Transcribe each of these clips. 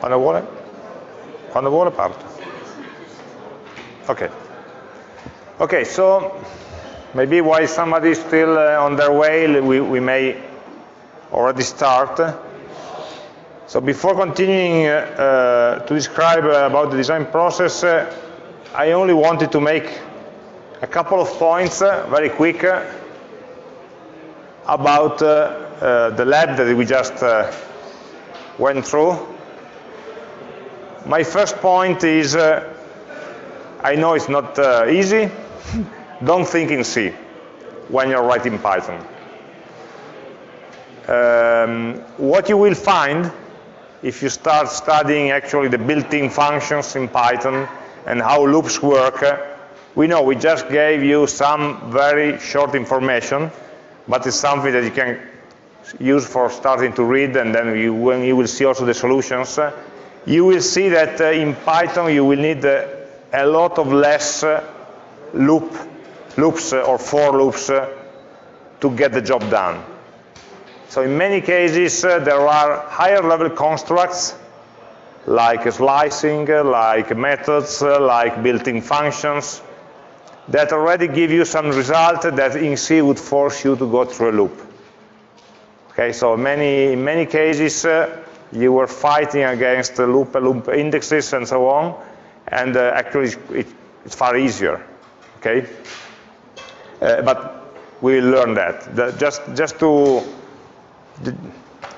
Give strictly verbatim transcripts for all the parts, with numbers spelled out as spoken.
Quando vuole? Quando vuole parto. Okay. Okay, so maybe while somebody is still uh, on their way, we, we may already start. So before continuing uh, uh, to describe uh, about the design process, uh, I only wanted to make a couple of points, uh, very quick, uh, about uh, uh, the lab that we just uh, went through. My first point is, uh, I know it's not uh, easy, don't think in C when you're writing Python. Um, what you will find if you start studying actually the built-in functions in Python and how loops work, uh, we know we just gave you some very short information, but it's something that you can use for starting to read, and then you, when you will see also the solutions, uh, you will see that uh, in Python you will need uh, a lot of less uh, loop, loops uh, or for loops uh, to get the job done. So in many cases uh, there are higher level constructs like slicing, uh, like methods, uh, like built-in functions that already give you some result that in C would force you to go through a loop. Okay, so many, in many cases uh, you were fighting against the loop, loop indexes and so on, and uh, actually it, it's far easier. Okay, uh, but we learn that. The, just just to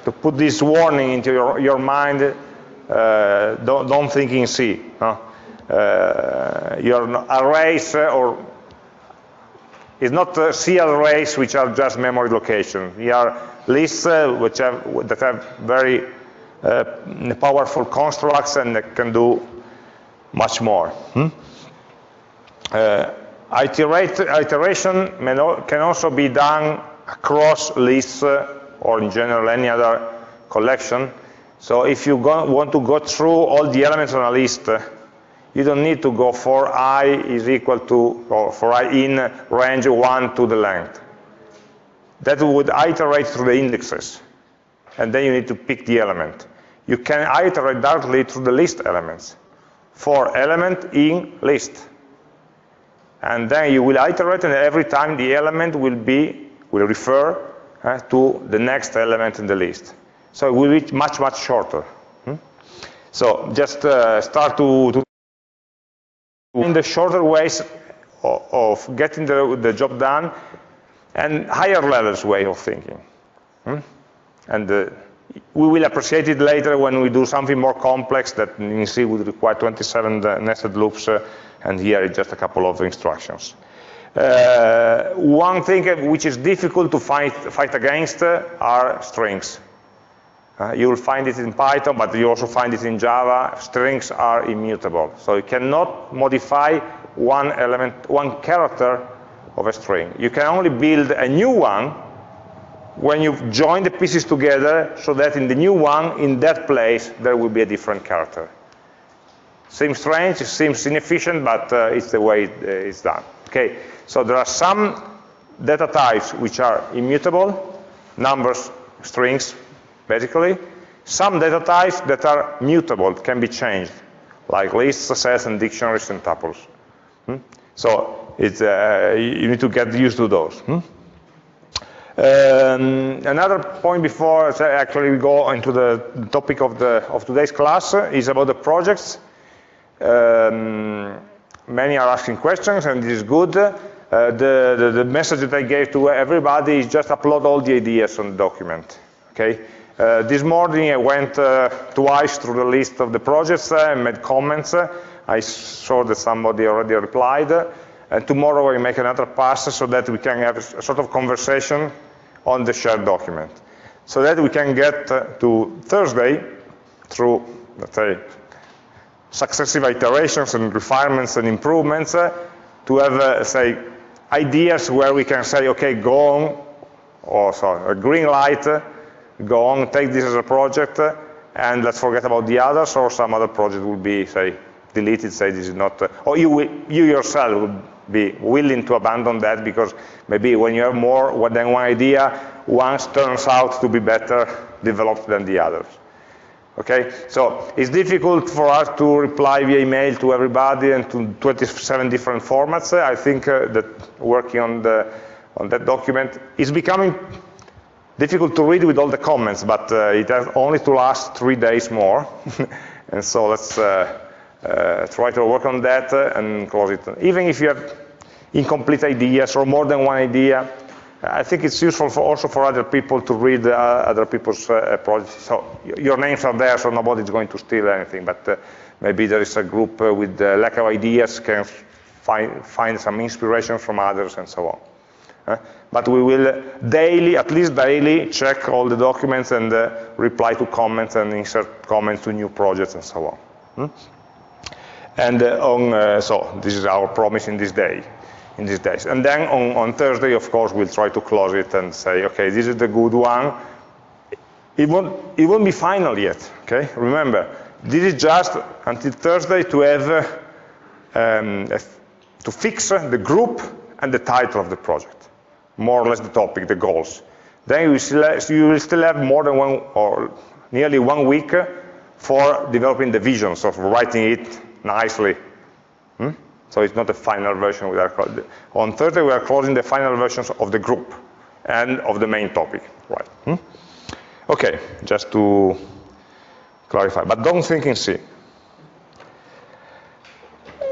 to put this warning into your your mind, uh, don't don't think in C. Huh? Uh, your arrays uh, or it's not uh, C arrays which are just memory location. They are lists uh, which have that have very Uh, powerful constructs and that can do much more. Hmm? Uh, iterate, iteration can also be done across lists uh, or in general any other collection. So if you go, want to go through all the elements on a list, uh, you don't need to go for I is equal to, or for I in range one to the length. That would iterate through the indexes, and then you need to pick the element. You can iterate directly through the list elements for element in list, and then you will iterate, and every time the element will be will refer uh, to the next element in the list. So it will be much much shorter. Hmm? So just uh, start to, to in the shorter ways of, of getting the, the job done, and higher levels way of thinking. Hmm? And uh, we will appreciate it later when we do something more complex that in C would require twenty-seven uh, nested loops, uh, and here it's just a couple of instructions. Uh, one thing which is difficult to fight, fight against uh, are strings. Uh, you will find it in Python, but you also find it in Java. Strings are immutable, so you cannot modify one element, one character of a string. You can only build a new one when you join the pieces together, so that in the new one, in that place, there will be a different character. Seems strange, it seems inefficient, but uh, it's the way it, uh, it's done. Okay, so there are some data types which are immutable, numbers, strings, basically. Some data types that are mutable, can be changed, like lists, sets, and dictionaries, and tuples. Hmm? So it's, uh, you need to get used to those. Hmm? Um, another point before so actually we go into the topic of the of today's class uh, is about the projects. Um, many are asking questions, and this is good. Uh, the, the the message that I gave to everybody is just upload all the ideas on the document. Okay. Uh, this morning I went uh, twice through the list of the projects uh, and made comments. Uh, I saw that somebody already replied. Uh, And tomorrow we make another pass so that we can have a sort of conversation on the shared document, so that we can get to Thursday through, let's say, successive iterations and refinements and improvements uh, to have, uh, say, ideas where we can say, okay, go on, or sorry, a green light, uh, go on, take this as a project, uh, and let's forget about the others, or some other project will be, say, deleted, say this is not, uh, or you, will, you yourself will be willing to abandon that, because maybe when you have more than one idea, one turns out to be better developed than the others. Okay, so it's difficult for us to reply via email to everybody and to twenty-seven different formats. I think uh, that working on the on that document is becoming difficult to read with all the comments, but uh, it has only to last three days more. And so let's uh, uh, try to work on that uh, and close it. Even if you have incomplete ideas or more than one idea, I think it's useful for also for other people to read uh, other people's uh, projects. So your names are there, so nobody's going to steal anything. But uh, maybe there is a group uh, with uh, lack of ideas can find find some inspiration from others and so on. Uh, but we will daily, at least daily, check all the documents and uh, reply to comments and insert comments to new projects and so on. Hmm? And uh, on uh, so this is our promise in this day. in these days. And then on, on Thursday, of course, we'll try to close it and say, okay, this is the good one. It won't, it won't be final yet, okay? Remember, this is just until Thursday to have, uh, um, to fix the group and the title of the project, more or less the topic, the goals. Then you will still have, you will still have more than one, or nearly one week for developing the visions of writing it nicely. Hmm? So it's not a final version. We are on Thursday, we are closing the final versions of the group and of the main topic. Right. Hmm? OK, just to clarify. But don't think in C.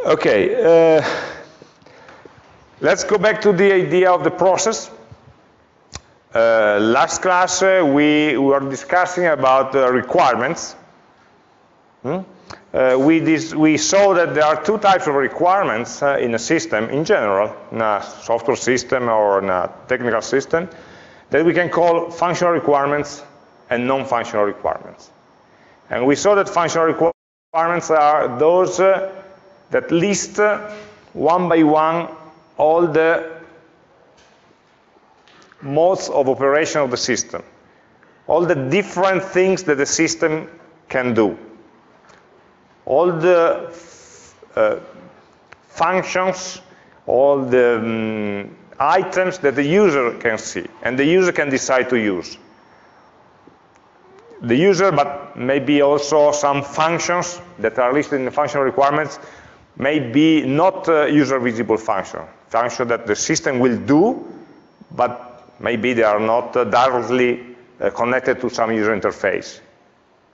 OK, uh, let's go back to the idea of the process. Uh, last class, uh, we were discussing about uh, requirements. Hmm? Uh, we, dis we saw that there are two types of requirements uh, in a system in general, in a software system or in a technical system, that we can call functional requirements and non-functional requirements. And we saw that functional requirements are those uh, that list uh, one by one all the modes of operation of the system, all the different things that the system can do. All the uh, functions, all the um, items that the user can see, and the user can decide to use. The user, but maybe also some functions that are listed in the functional requirements, may be not uh, user-visible function, function that the system will do, but maybe they are not uh, directly uh, connected to some user interface.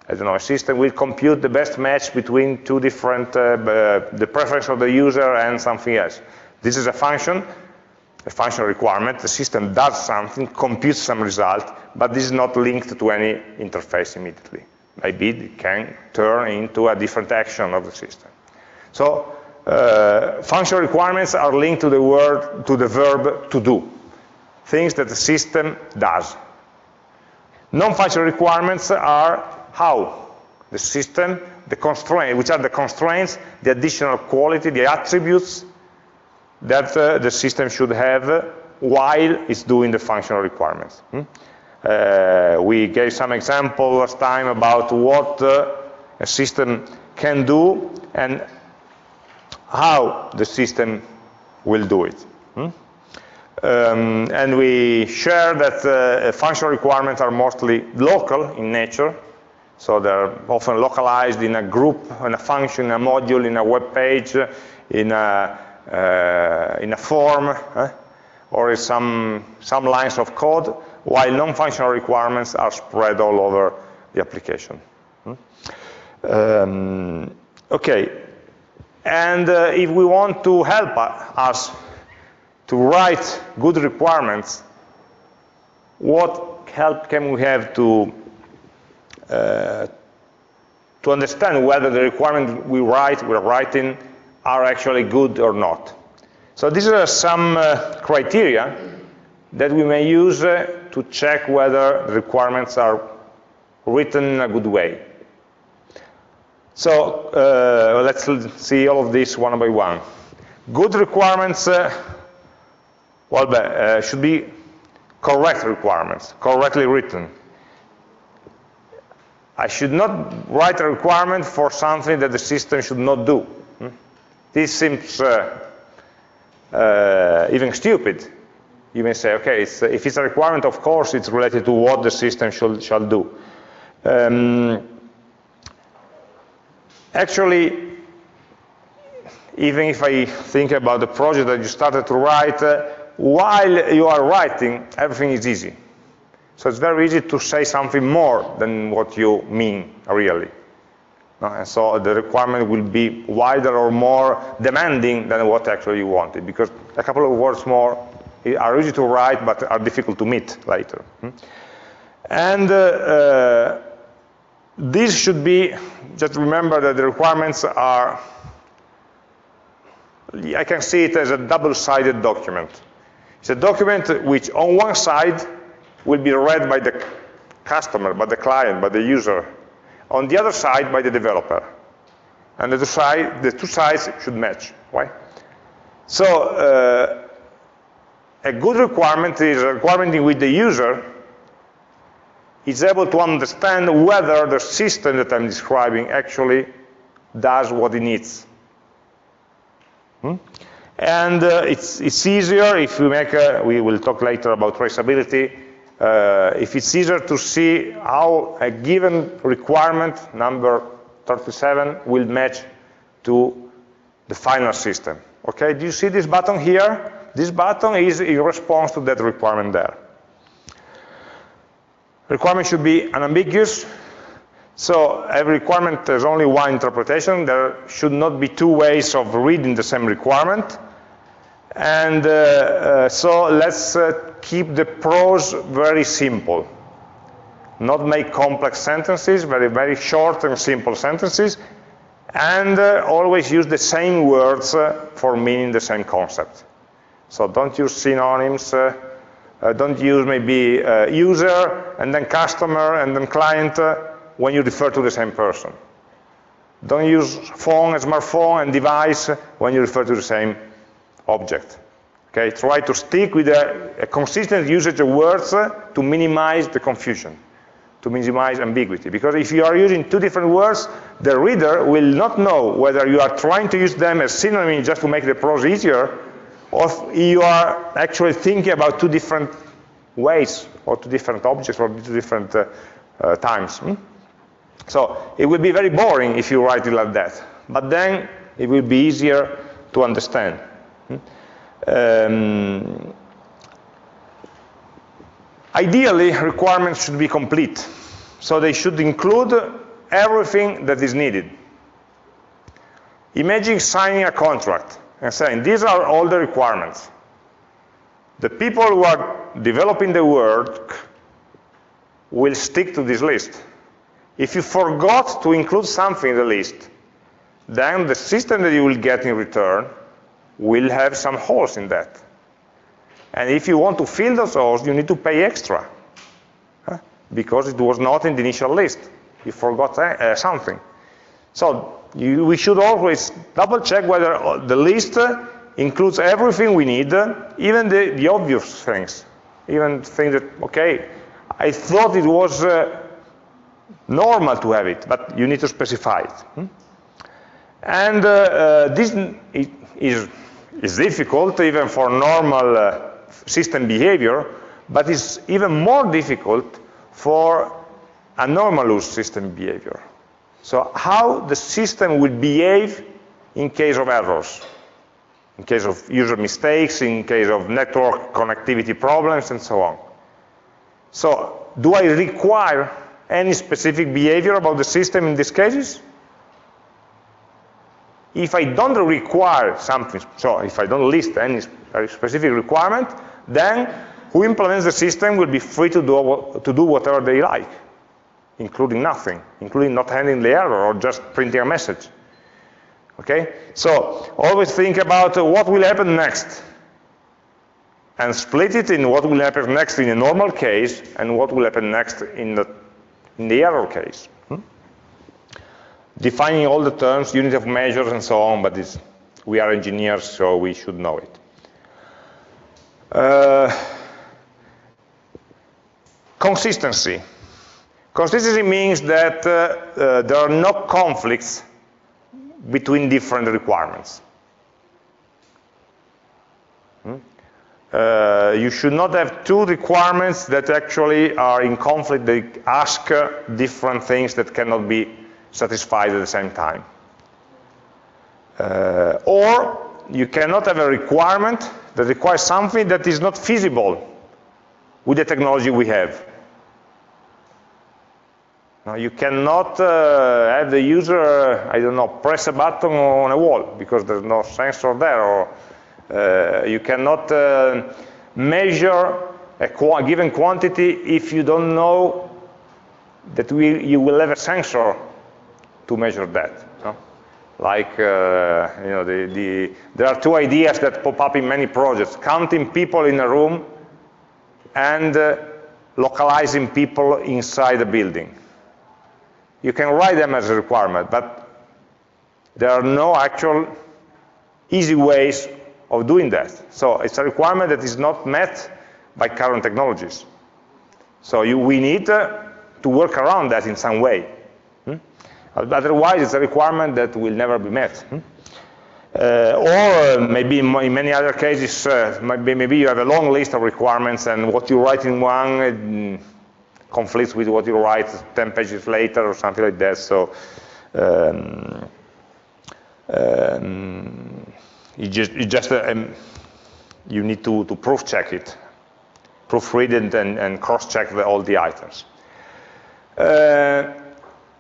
I don't know, a system will compute the best match between two different, uh, uh, the preference of the user and something else. This is a function, a functional requirement. The system does something, computes some result, but this is not linked to any interface immediately. Maybe it can turn into a different action of the system. So uh, functional requirements are linked to the word, to the verb to do, things that the system does. Non-functional requirements are how the system, the constraint, which are the constraints, the additional quality, the attributes that uh, the system should have while it's doing the functional requirements. Hmm? Uh, we gave some example last time about what uh, a system can do and how the system will do it. Hmm? Um, and we share that uh, functional requirements are mostly local in nature. So they're often localized in a group, in a function, in a module, in a web page, in a, uh, in a form, eh? Or in some, some lines of code, while non-functional requirements are spread all over the application. Hmm? Um, okay, and uh, if we want to help us to write good requirements, what help can we have to Uh, to understand whether the requirements we write, we're writing, are actually good or not? So these are some uh, criteria that we may use uh, to check whether the requirements are written in a good way. So uh, let's see all of this one by one. Good requirements, uh, well, uh, should be correct requirements, correctly written. I should not write a requirement for something that the system should not do. Hmm? This seems uh, uh, even stupid. You may say, okay, it's, if it's a requirement, of course, it's related to what the system should, shall do. Um, Actually, even if I think about the project that you started to write, uh, while you are writing, everything is easy. So it's very easy to say something more than what you mean, really. Uh, and so the requirement will be wider or more demanding than what actually you wanted, because a couple of words more are easy to write but are difficult to meet later. And uh, uh, this should be, just remember that the requirements are, I can see it as a double-sided document. It's a document which on one side will be read by the customer, by the client, by the user. On the other side, by the developer. And the two, side, the two sides should match, right? So uh, a good requirement is a requirement in which the user is able to understand whether the system that I'm describing actually does what it needs. Hmm? And uh, it's, it's easier if we make a, we will talk later about traceability, Uh, if it's easier to see how a given requirement, number thirty-seven, will match to the final system. Okay, do you see this button here? This button is in response to that requirement there. Requirement should be unambiguous. So every requirement, there's only one interpretation. There should not be two ways of reading the same requirement. And uh, uh, so let's uh, keep the prose very simple. Not make complex sentences, very, very short and simple sentences. And uh, always use the same words uh, for meaning the same concept. So don't use synonyms. Uh, uh, don't use maybe uh, user, and then customer, and then client uh, when you refer to the same person. Don't use phone, smartphone, and device when you refer to the same object. Okay, try to stick with a, a consistent usage of words uh, to minimize the confusion, to minimize ambiguity. Because if you are using two different words, the reader will not know whether you are trying to use them as synonyms just to make the prose easier, or if you are actually thinking about two different ways, or two different objects, or two different uh, uh, times. Hmm? So it will be very boring if you write it like that. But then it will be easier to understand. Um, ideally, requirements should be complete, so they should include everything that is needed. Imagine signing a contract and saying, these are all the requirements. The people who are developing the work will stick to this list. If you forgot to include something in the list, then the system that you will get in return will have some holes in that. And if you want to fill those holes, you need to pay extra, huh? Because it was not in the initial list. You forgot uh, something. So you, we should always double check whether the list uh, includes everything we need, uh, even the, the obvious things, even things that, okay, I thought it was uh, normal to have it, but you need to specify it. Hmm? And uh, uh, this it is It's difficult even for normal uh, system behavior, but it's even more difficult for anomalous system behavior. So how the system will behave in case of errors, in case of user mistakes, in case of network connectivity problems, and so on. So do I require any specific behavior about the system in these cases? If I don't require something, so if I don't list any specific requirement, then who implements the system will be free to do, to do whatever they like, including nothing, including not handling the error or just printing a message. Okay? So always think about what will happen next, and split it in what will happen next in a normal case and what will happen next in the, in the error case. Defining all the terms, unit of measures, and so on, but it's, we are engineers, so we should know it. Uh, consistency. Consistency means that uh, uh, there are no conflicts between different requirements. Hmm? Uh, you should not have two requirements that actually are in conflict. They ask uh, different things that cannot be satisfied at the same time. Uh, or you cannot have a requirement that requires something that is not feasible with the technology we have. Now, you cannot uh, have the user, I don't know, press a button on a wall because there's no sensor there, or uh, you cannot uh, measure a qu given quantity if you don't know that we, you will have a sensor to measure that. No? Like, uh, you know, the, the, there are two ideas that pop up in many projects: counting people in a room and uh, localizing people inside a building. You can write them as a requirement, but there are no actual easy ways of doing that. So it's a requirement that is not met by current technologies. So you, we need uh, to work around that in some way. Hmm? Otherwise, it's a requirement that will never be met. Hmm? Uh, or uh, maybe in many other cases, uh, maybe, maybe you have a long list of requirements, and what you write in one uh, conflicts with what you write ten pages later or something like that. So um, um, you just, you, just uh, um, you need to, to proof check it, proofread it, and, and cross check the, all the items. Uh,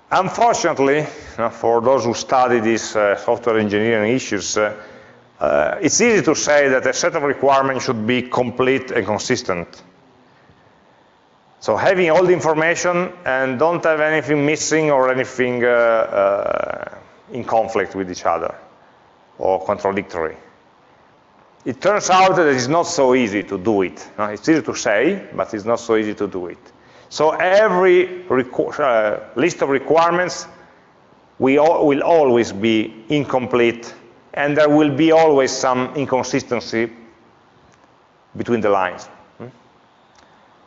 Unfortunately, you know, for those who study these uh, software engineering issues, uh, uh, it's easy to say that a set of requirements should be complete and consistent. So having all the information and don't have anything missing or anything uh, uh, in conflict with each other or contradictory. It turns out that it's not so easy to do it. Now, it's easy to say, but it's not so easy to do it. So every uh, list of requirements we all, will always be incomplete, and there will be always some inconsistency between the lines. Hmm?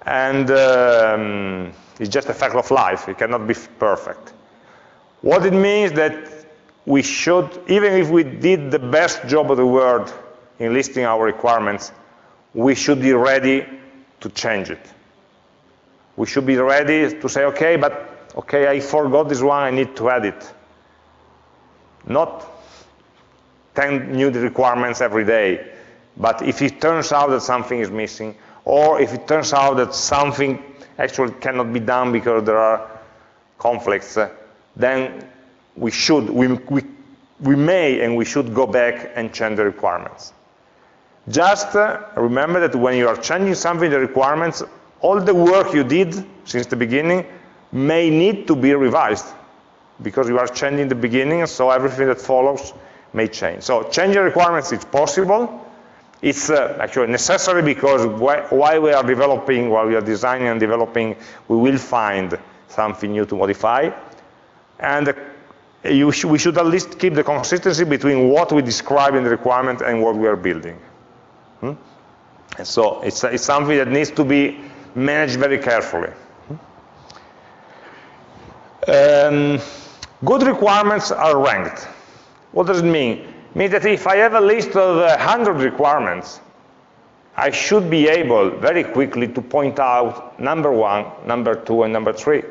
And um, it's just a fact of life. It cannot be perfect. What it means that we should, even if we did the best job of the world in listing our requirements, we should be ready to change it. We should be ready to say, okay, but okay, I forgot this one, I need to add it. Not ten new requirements every day, but if it turns out that something is missing, or if it turns out that something actually cannot be done because there are conflicts, then we should, we, we, we may and we should go back and change the requirements. Just uh, remember that when you are changing something, the requirements, all the work you did since the beginning may need to be revised because you are changing the beginning, so everything that follows may change. So changing requirements is possible. It's uh, actually necessary because wh while we are developing, while we are designing and developing, we will find something new to modify. And uh, you sh we should at least keep the consistency between what we describe in the requirement and what we are building. Hmm? And so it's, it's something that needs to be managed very carefully. Um, good requirements are ranked. What does it mean? It means that if I have a list of one hundred requirements, I should be able very quickly to point out number one, number two, and number three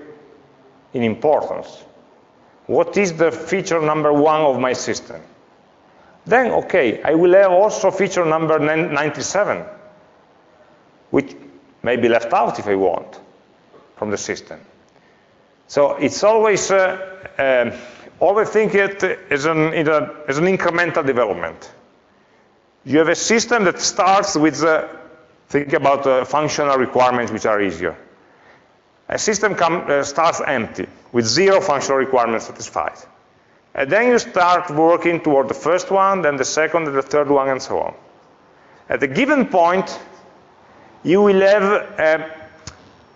in importance. What is the feature number one of my system? Then, okay, I will have also feature number ninety-seven, which may be left out if I want from the system. So it's always uh, um, always think it as an, in a, as an incremental development. You have a system that starts with uh, think about uh, functional requirements which are easier. A system come, uh, starts empty with zero functional requirements satisfied, and then you start working toward the first one, then the second, and the third one, and so on. At a given point, you will have a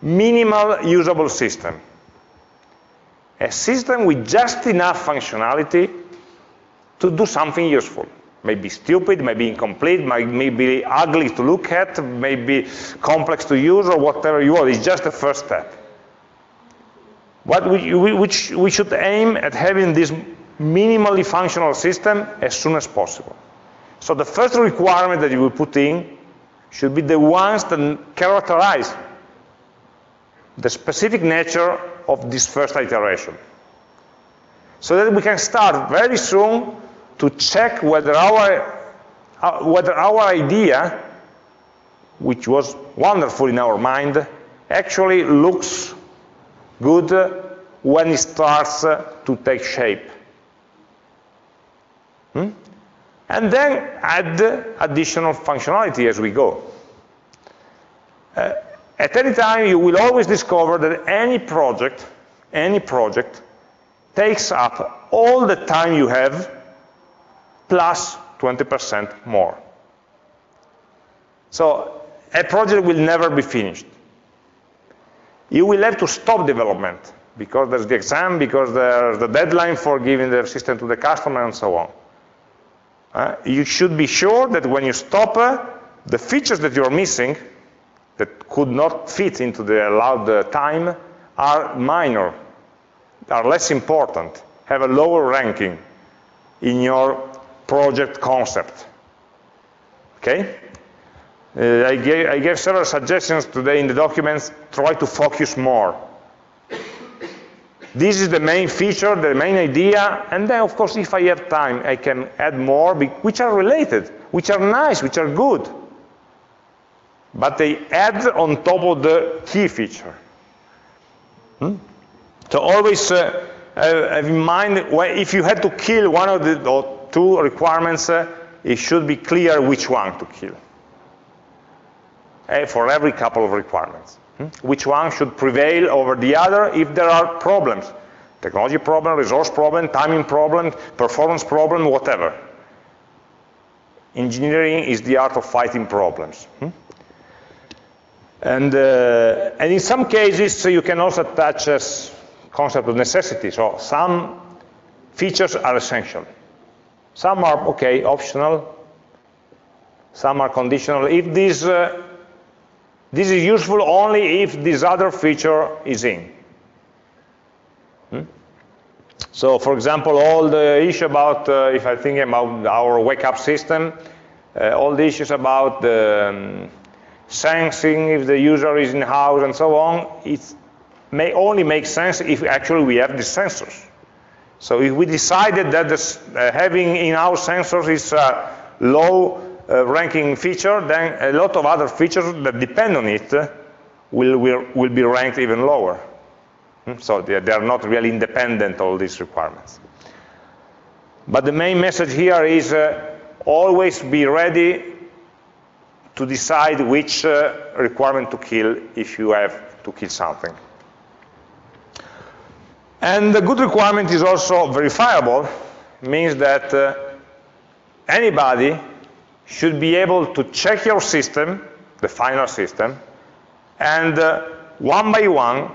minimal usable system. A system with just enough functionality to do something useful. Maybe stupid, maybe incomplete, maybe ugly to look at, maybe complex to use, or whatever you want. It's just the first step. But we, we, which we should aim at having this minimally functional system as soon as possible. So the first requirement that you will put in should be the ones that characterize the specific nature of this first iteration, so that we can start very soon to check whether our, uh, whether our idea, which was wonderful in our mind, actually looks good uh, when it starts uh, to take shape. Hmm? And then add additional functionality as we go. Uh, at any time, you will always discover that any project, any project takes up all the time you have plus twenty percent more. So a project will never be finished. You will have to stop development because there's the exam, because there's the deadline for giving the system to the customer, and so on. Uh, you should be sure that when you stop, uh, the features that you're missing, that could not fit into the allowed uh, time, are minor, are less important, have a lower ranking in your project concept. Okay? Uh, I, gave, I gave several suggestions today in the documents. Try to focus more. This is the main feature, the main idea, and then, of course, if I have time, I can add more, which are related, which are nice, which are good. But they add on top of the key feature. Hmm? So always uh, have in mind, well, if you had to kill one of the or two requirements, uh, it should be clear which one to kill. Uh, for every couple of requirements. Which one should prevail over the other if there are problems? Technology problem, resource problem, timing problem, performance problem, whatever. Engineering is the art of fighting problems. Hmm? And, uh, and in some cases, you can also attach a concept of necessity. So some features are essential. Some are, OK, optional. Some are conditional. If these uh, This is useful only if this other feature is in. Hmm? So, for example, all the issue about, uh, if I think about our wake-up system, uh, all the issues about um, sensing if the user is in-house and so on, it may only make sense if actually we have these sensors. So if we decided that this, uh, having in-house sensors is uh, low, Uh, ranking feature, then a lot of other features that depend on it uh, will, will, will be ranked even lower. Hmm? So they, they are not really independent, all these requirements. But the main message here is uh, always be ready to decide which uh, requirement to kill if you have to kill something. And the good requirement is also verifiable, means that uh, anybody should be able to check your system, the final system, and uh, one by one,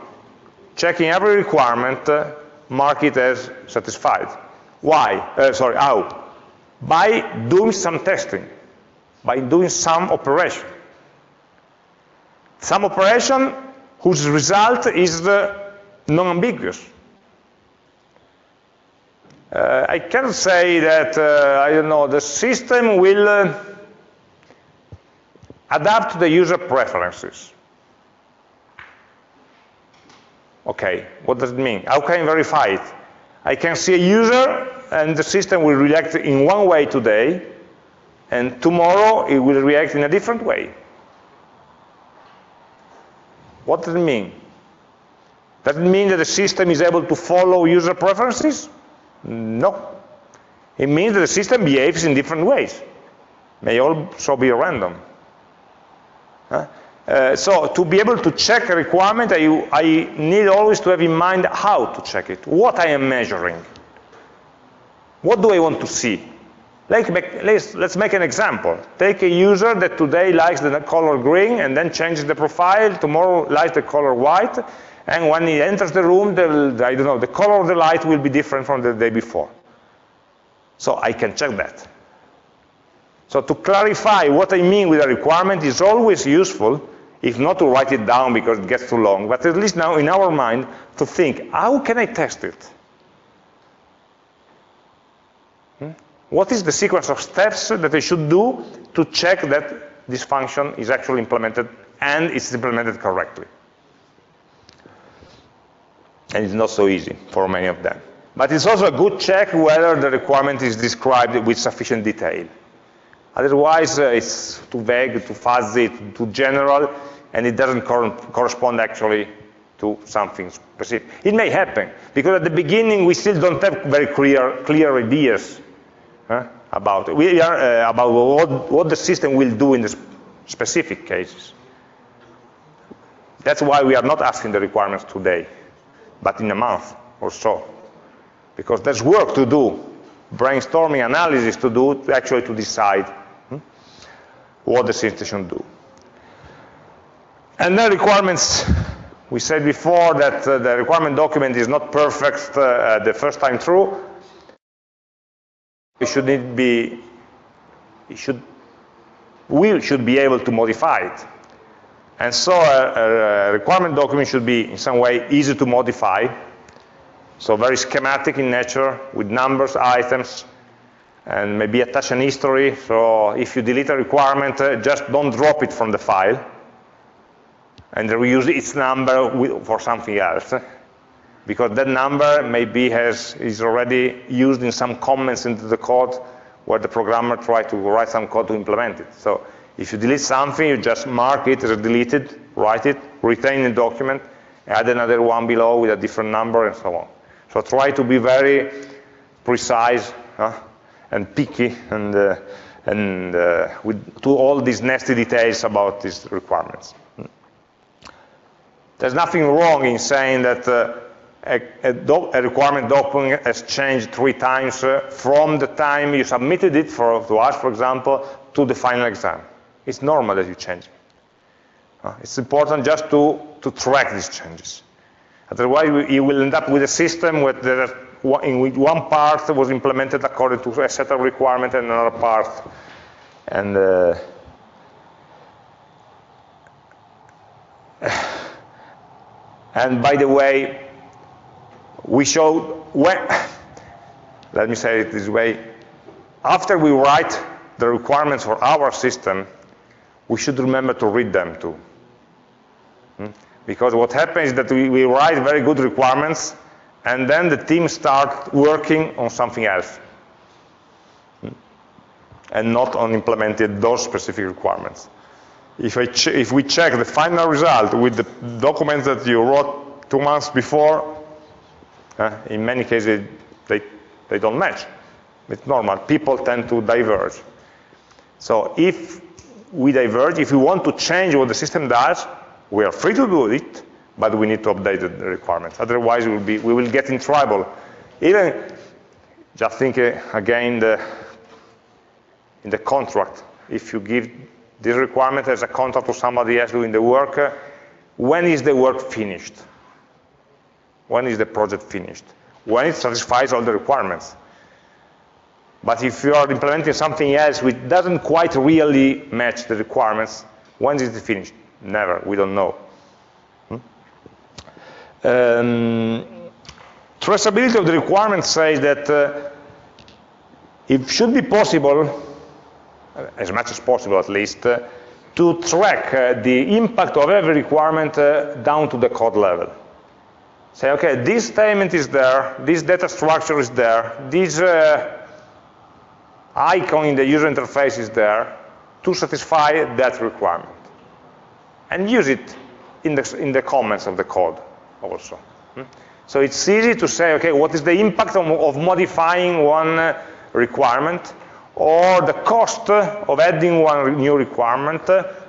checking every requirement, uh, mark it as satisfied. Why? Uh, sorry, how? By doing some testing, by doing some operation. Some operation whose result is uh, non-ambiguous. Uh, I can say that, uh, I don't know, the system will uh, adapt to the user preferences. OK, what does it mean? How can I verify it? I can see a user, and the system will react in one way today, and tomorrow it will react in a different way. What does it mean? Does it mean that the system is able to follow user preferences? No. It means that the system behaves in different ways. May also be random. Huh? Uh, so to be able to check a requirement, I, I need always to have in mind how to check it, what I am measuring. What do I want to see? Like, let's, let's make an example. Take a user that today likes the color green and then changes the profile, tomorrow likes the color white. And when he enters the room, the, I don't know, the color of the light will be different from the day before. So I can check that. So to clarify what I mean with a requirement is always useful, if not to write it down because it gets too long, but at least now in our mind to think, how can I test it? Hmm? What is the sequence of steps that I should do to check that this function is actually implemented and it's implemented correctly? And it's not so easy for many of them. But it's also a good check whether the requirement is described with sufficient detail. Otherwise, uh, it's too vague, too fuzzy, too general, and it doesn't cor correspond actually to something specific. It may happen, because at the beginning we still don't have very clear, clear ideas huh, about, it. We are, uh, about what, what the system will do in the sp specific cases. That's why we are not asking the requirements today, but in a month or so, because there's work to do, brainstorming, analysis to do, to actually to decide hmm, what the system should do. And then requirements. We said before that uh, the requirement document is not perfect uh, the first time through. It should need be, it should, we should be able to modify it. And so a, a requirement document should be in some way easy to modify. So very schematic in nature with numbers, items, and maybe attach an history. So if you delete a requirement, uh, just don't drop it from the file. And reuse its number for something else, because that number maybe has, is already used in some comments into the code where the programmer tried to write some code to implement it. So if you delete something, you just mark it as deleted, write it, retain the document, add another one below with a different number, and so on. So try to be very precise huh, and picky and, uh, and uh, with, to all these nasty details about these requirements. There's nothing wrong in saying that uh, a, a, doc, a requirement document has changed three times uh, from the time you submitted it for, to us, for example, to the final exam. It's normal that you change it. Uh, it's important just to, to track these changes. Otherwise, we, you will end up with a system where there are, in which one part was implemented according to a set of requirements and another part. And... Uh, And by the way, we showed, when, let me say it this way, after we write the requirements for our system, we should remember to read them too. Hmm? Because what happens is that we, we write very good requirements, and then the team starts working on something else, hmm? and not on implementing those specific requirements. If, I ch if we check the final result with the documents that you wrote two months before, uh, in many cases, they, they don't match. It's normal. People tend to diverge. So if we diverge, if we want to change what the system does, we are free to do it, but we need to update the requirements. Otherwise, we'll be, we will get in trouble. Even, just think uh, again, the, in the contract, if you give this requirement as a contract to somebody else doing the work. Uh, when is the work finished? When is the project finished? When it satisfies all the requirements. But if you are implementing something else which doesn't quite really match the requirements, when is it finished? Never. We don't know. Hmm? Um, traceability of the requirements says that uh, it should be possible, as much as possible at least, uh, to track uh, the impact of every requirement uh, down to the code level. Say, okay, this statement is there, this data structure is there, this uh, icon in the user interface is there to satisfy that requirement. And use it in the, in the comments of the code also. Hmm? So it's easy to say, okay, what is the impact of, of modifying one uh, requirement, or the cost of adding one new requirement,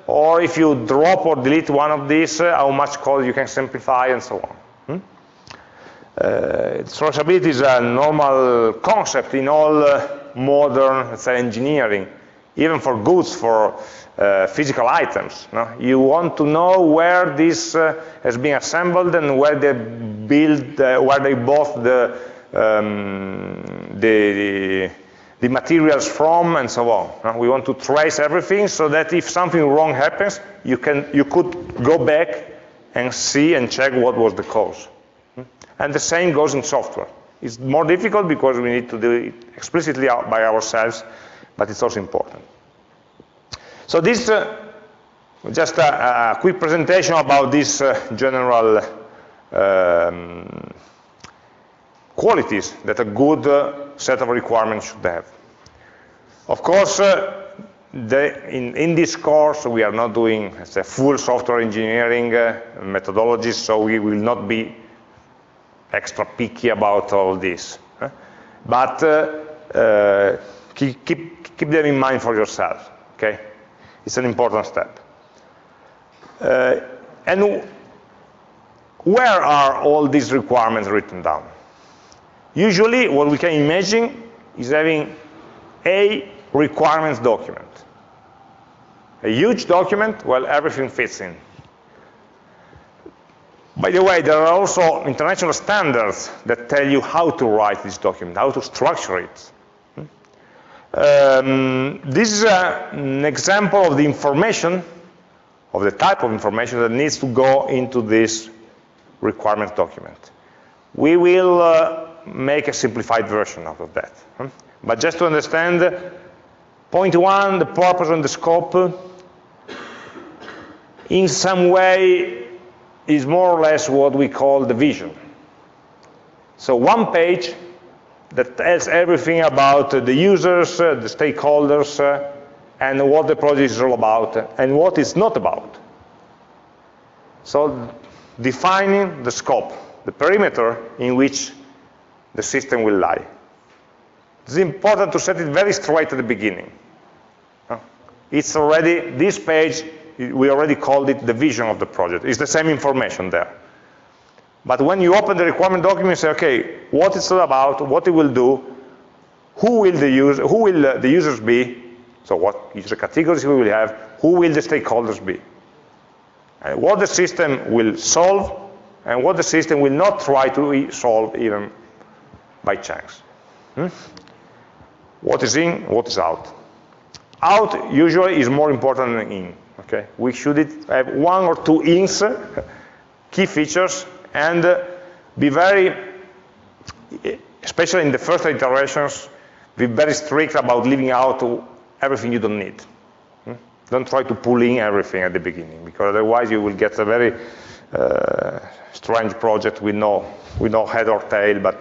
or if you drop or delete one of these, how much code you can simplify, and so on. Hmm? Uh, traceability is a normal concept in all uh, modern, let's say, engineering, even for goods, for uh, physical items. No? You want to know where this uh, has been assembled and where they build, uh, where they bought the um, the. the the materials from, and so on. We want to trace everything so that if something wrong happens, you can, you could go back and see and check what was the cause. And the same goes in software. It's more difficult because we need to do it explicitly by ourselves, but it's also important. So this, uh, just a, a quick presentation about this uh, general um, qualities that a good uh, set of requirements should have. Of course, uh, the, in, in this course, we are not doing a full software engineering uh, methodologies, so we will not be extra picky about all this. Huh? But uh, uh, keep, keep, keep them in mind for yourself, okay? It's an important step. Uh, and where are all these requirements written down? Usually, what we can imagine is having a requirements document. A huge document where everything fits in. By the way, there are also international standards that tell you how to write this document, how to structure it. Um, this is a, an example of the information, of the type of information that needs to go into this requirement document. We will uh, make a simplified version out of that. But just to understand, point one, the purpose and the scope, in some way, is more or less what we call the vision. So one page that tells everything about uh, the users, uh, the stakeholders, uh, and what the project is all about, uh, and what it's not about. So defining the scope, the perimeter in which the system will lie. It's important to set it very straight at the beginning. Uh, it's already, this page, we already called it the vision of the project. It's the same information there. But when you open the requirement document, you say, okay, what it's all about, what it will do, who will the user, who will the users be, so what user categories we will have, who will the stakeholders be, and what the system will solve, and what the system will not try to solve even by chance. Hmm? What is in, what is out. Out usually is more important than in. Okay, we should have one or two ins, key features, and be very, especially in the first iterations, be very strict about leaving out everything you don't need. Don't try to pull in everything at the beginning, because otherwise you will get a very uh, strange project with no, with no head or tail, but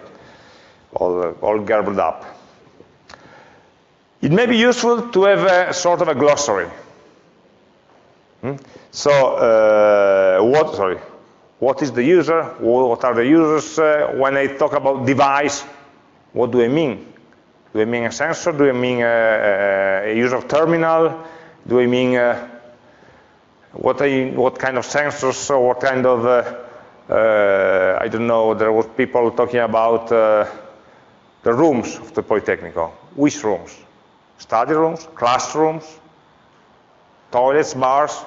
all, all garbled up. It may be useful to have a sort of a glossary. So, uh, what, sorry, what is the user? What are the users? Uh, when I talk about device, what do I mean? Do I mean a sensor? Do I mean a, a user terminal? Do I mean a, what, I, what kind of sensors? Or what kind of, uh, uh, I don't know, there were people talking about uh, the rooms of the Politecnico. Which rooms? Study rooms? Classrooms? Toilets, bars,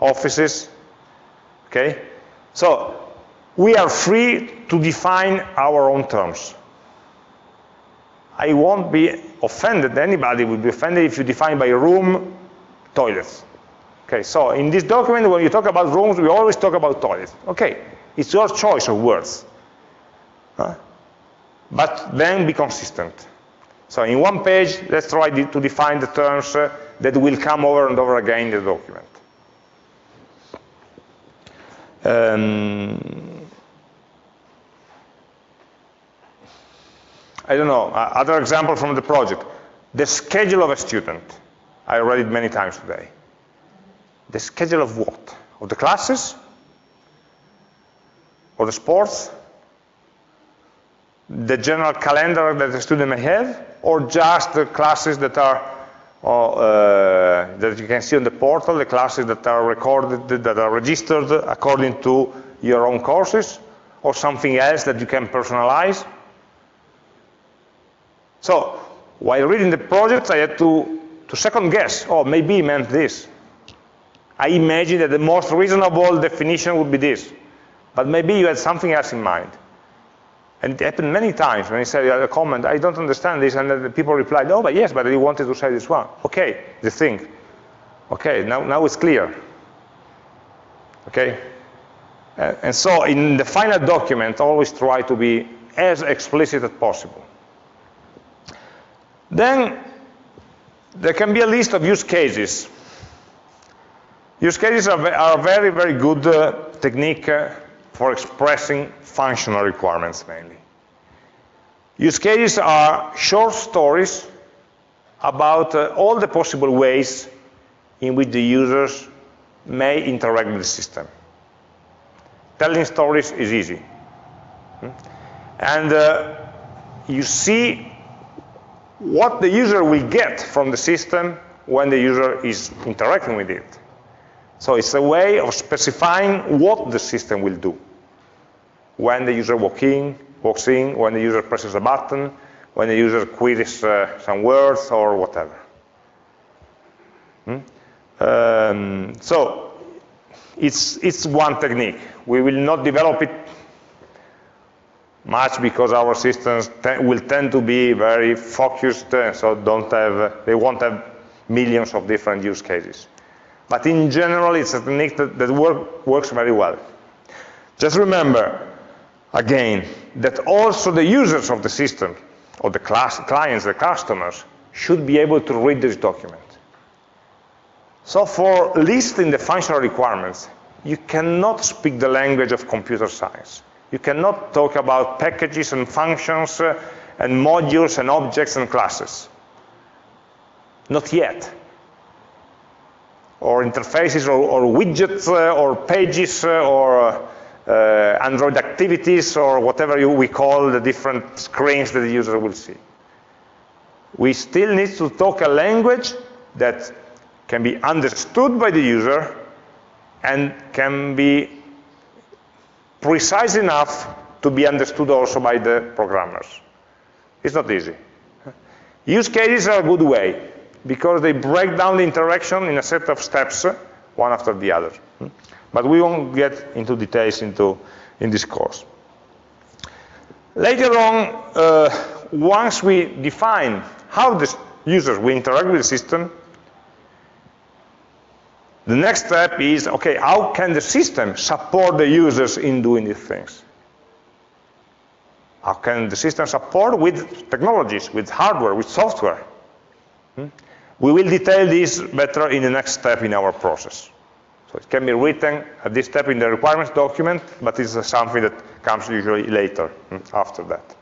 offices, okay? So we are free to define our own terms. I won't be offended, anybody will be offended if you define by room, toilets. Okay, so in this document, when you talk about rooms, we always talk about toilets. Okay, it's your choice of words. Huh? But then be consistent. So in one page, let's try to define the terms uh, that will come over and over again in the document. Um, I don't know, uh, other example from the project. The schedule of a student. I read it many times today. The schedule of what? Of the classes? Or the sports? The general calendar that the student may have, or just the classes that are uh, that you can see on the portal, the classes that are recorded, that are registered according to your own courses, or something else that you can personalize. So, while reading the project, I had to to second guess. Oh, maybe he meant this. I imagine that the most reasonable definition would be this, but maybe you had something else in mind. And it happened many times when I said a comment, I don't understand this, and the people replied, oh, but yes, but they wanted to say this one. Okay, the thing. Okay, now, now it's clear. Okay? Uh, and so in the final document, always try to be as explicit as possible. Then there can be a list of use cases. Use cases are, are a very, very good uh, technique uh, for expressing functional requirements mainly. Use cases are short stories about uh, all the possible ways in which the users may interact with the system. Telling stories is easy. And uh, you see what the user will get from the system when the user is interacting with it. So it's a way of specifying what the system will do. When the user walk in, walks in, when the user presses a button, when the user queries uh, some words or whatever. Hmm? Um, so it's, it's one technique. We will not develop it much because our systems ten, will tend to be very focused, uh, so don't have, uh, they won't have millions of different use cases. But in general, it's a technique that, that work, works very well. Just remember, again, that also the users of the system, or the class, clients, the customers, should be able to read this document. So for listing the functional requirements, you cannot speak the language of computer science. You cannot talk about packages and functions uh, and modules and objects and classes. Not yet. Or interfaces or, or widgets uh, or pages uh, or uh, Android activities or whatever you, we call the different screens that the user will see. We still need to talk a language that can be understood by the user and can be precise enough to be understood also by the programmers. It's not easy. Use cases are a good way because they break down the interaction in a set of steps, one after the other. But we won't get into details into, in this course. Later on, uh, once we define how the users will interact with the system, the next step is, okay, how can the system support the users in doing these things? How can the system support with technologies, with hardware, with software? Hmm? We will detail this better in the next step in our process. So it can be written at this step in the requirements document, but it's something that comes usually later, hmm, after that.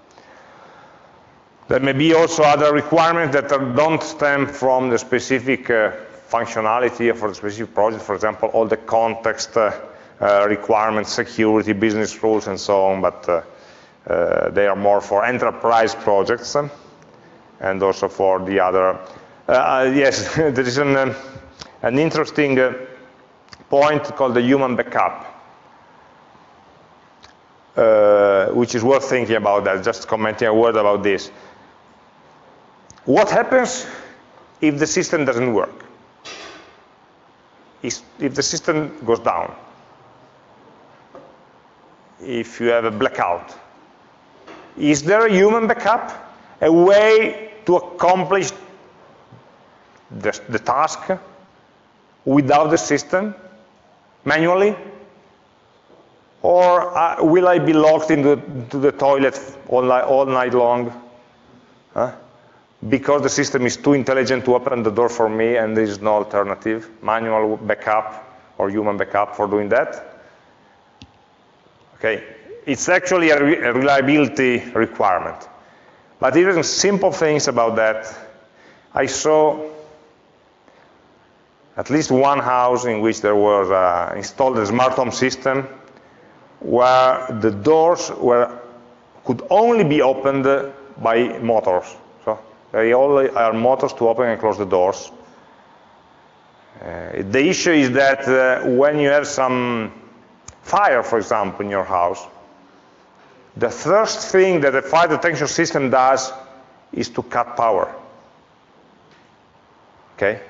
There may be also other requirements that are, don't stem from the specific uh, functionality for the specific project, for example, all the context uh, uh, requirements, security, business rules, and so on, but uh, uh, they are more for enterprise projects um, and also for the other. Uh, uh, yes, there is an, um, an interesting uh, point called the human backup, uh, which is worth thinking about that, just commenting a word about this. What happens if the system doesn't work? Is if the system goes down, if you have a blackout, is there a human backup, a way to accomplish the, the task without the system manually? Or uh, will I be locked into the, to the toilet all night, all night long? Huh? Because the system is too intelligent to open the door for me and there is no alternative, manual backup or human backup for doing that. Okay, it's actually a, re a reliability requirement. But even simple things about that, I saw at least one house in which there was uh, installed a smart home system where the doors were, could only be opened by motors. They all are motors to open and close the doors. Uh, the issue is that uh, when you have some fire, for example, in your house, the first thing that the fire detection system does is to cut power. Okay?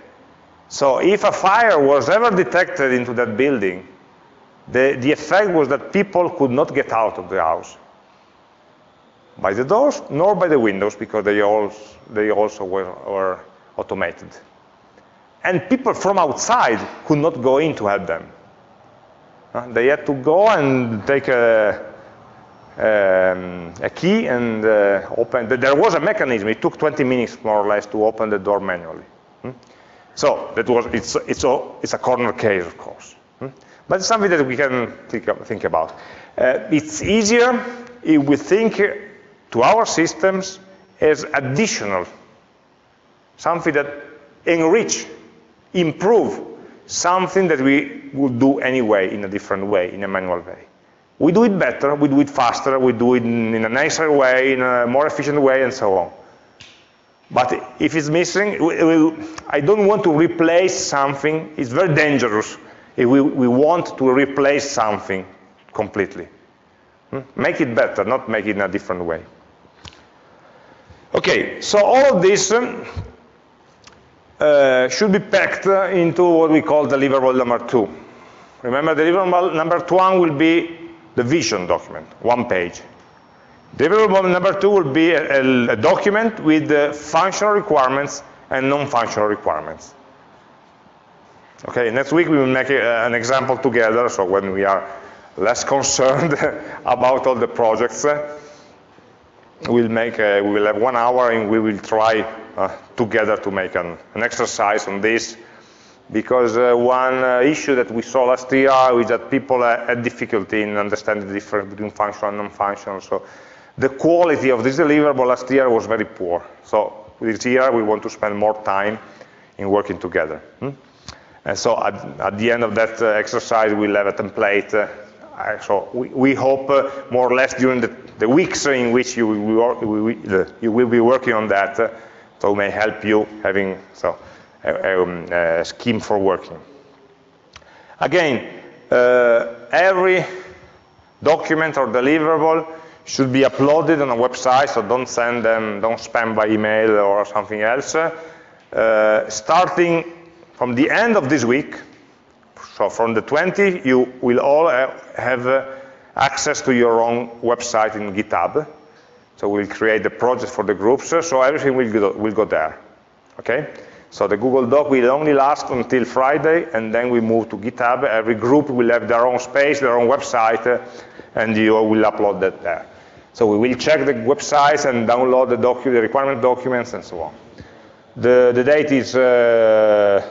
So if a fire was ever detected into that building, the, the effect was that people could not get out of the house. By the doors, nor by the windows, because they, all, they also were, were automated. And people from outside could not go in to help them. Uh, they had to go and take a, um, a key and uh, open. There was a mechanism. It took twenty minutes, more or less, to open the door manually. Hmm? So that was, it's, it's, a, it's a corner case, of course. Hmm? But it's something that we can think, think about. Uh, it's easier if we think to our systems as additional, something that enrich, improve something that we would do anyway in a different way, in a manual way. We do it better, we do it faster, we do it in a nicer way, in a more efficient way, and so on. But if it's missing, I don't want to replace something. It's very dangerous if we, we want to replace something completely. Make it better, not make it in a different way. Okay, so all of this uh, should be packed into what we call deliverable number two. Remember, deliverable number one will be the vision document, one page. Deliverable number two will be a, a, a document with the functional requirements and non-functional requirements. Okay, next week we will make a, an example together, so when we are less concerned about all the projects, uh, we'll make a, we will have one hour and we will try uh, together to make an, an exercise on this, because uh, one uh, issue that we saw last year is that people uh, had difficulty in understanding the difference between functional and non-functional. So the quality of this deliverable last year was very poor. So this year we want to spend more time in working together. Hmm? And so at, at the end of that uh, exercise we'll have a template. Uh, So we, we hope uh, more or less during the, the weeks in which you will, work, we, we, uh, you will be working on that, uh, so may help you having so a, a, a scheme for working. Again, uh, every document or deliverable should be uploaded on a website, so don't send them, don't spam by email or something else. Uh, starting from the end of this week, so from the twentieth, you will all have access to your own website in GitHub. So we'll create the project for the groups, so everything will go, will go there, okay? So the Google Doc will only last until Friday, and then we move to GitHub. Every group will have their own space, their own website, and you will upload that there. So we will check the websites and download the, docu the requirement documents and so on. The, the date is uh,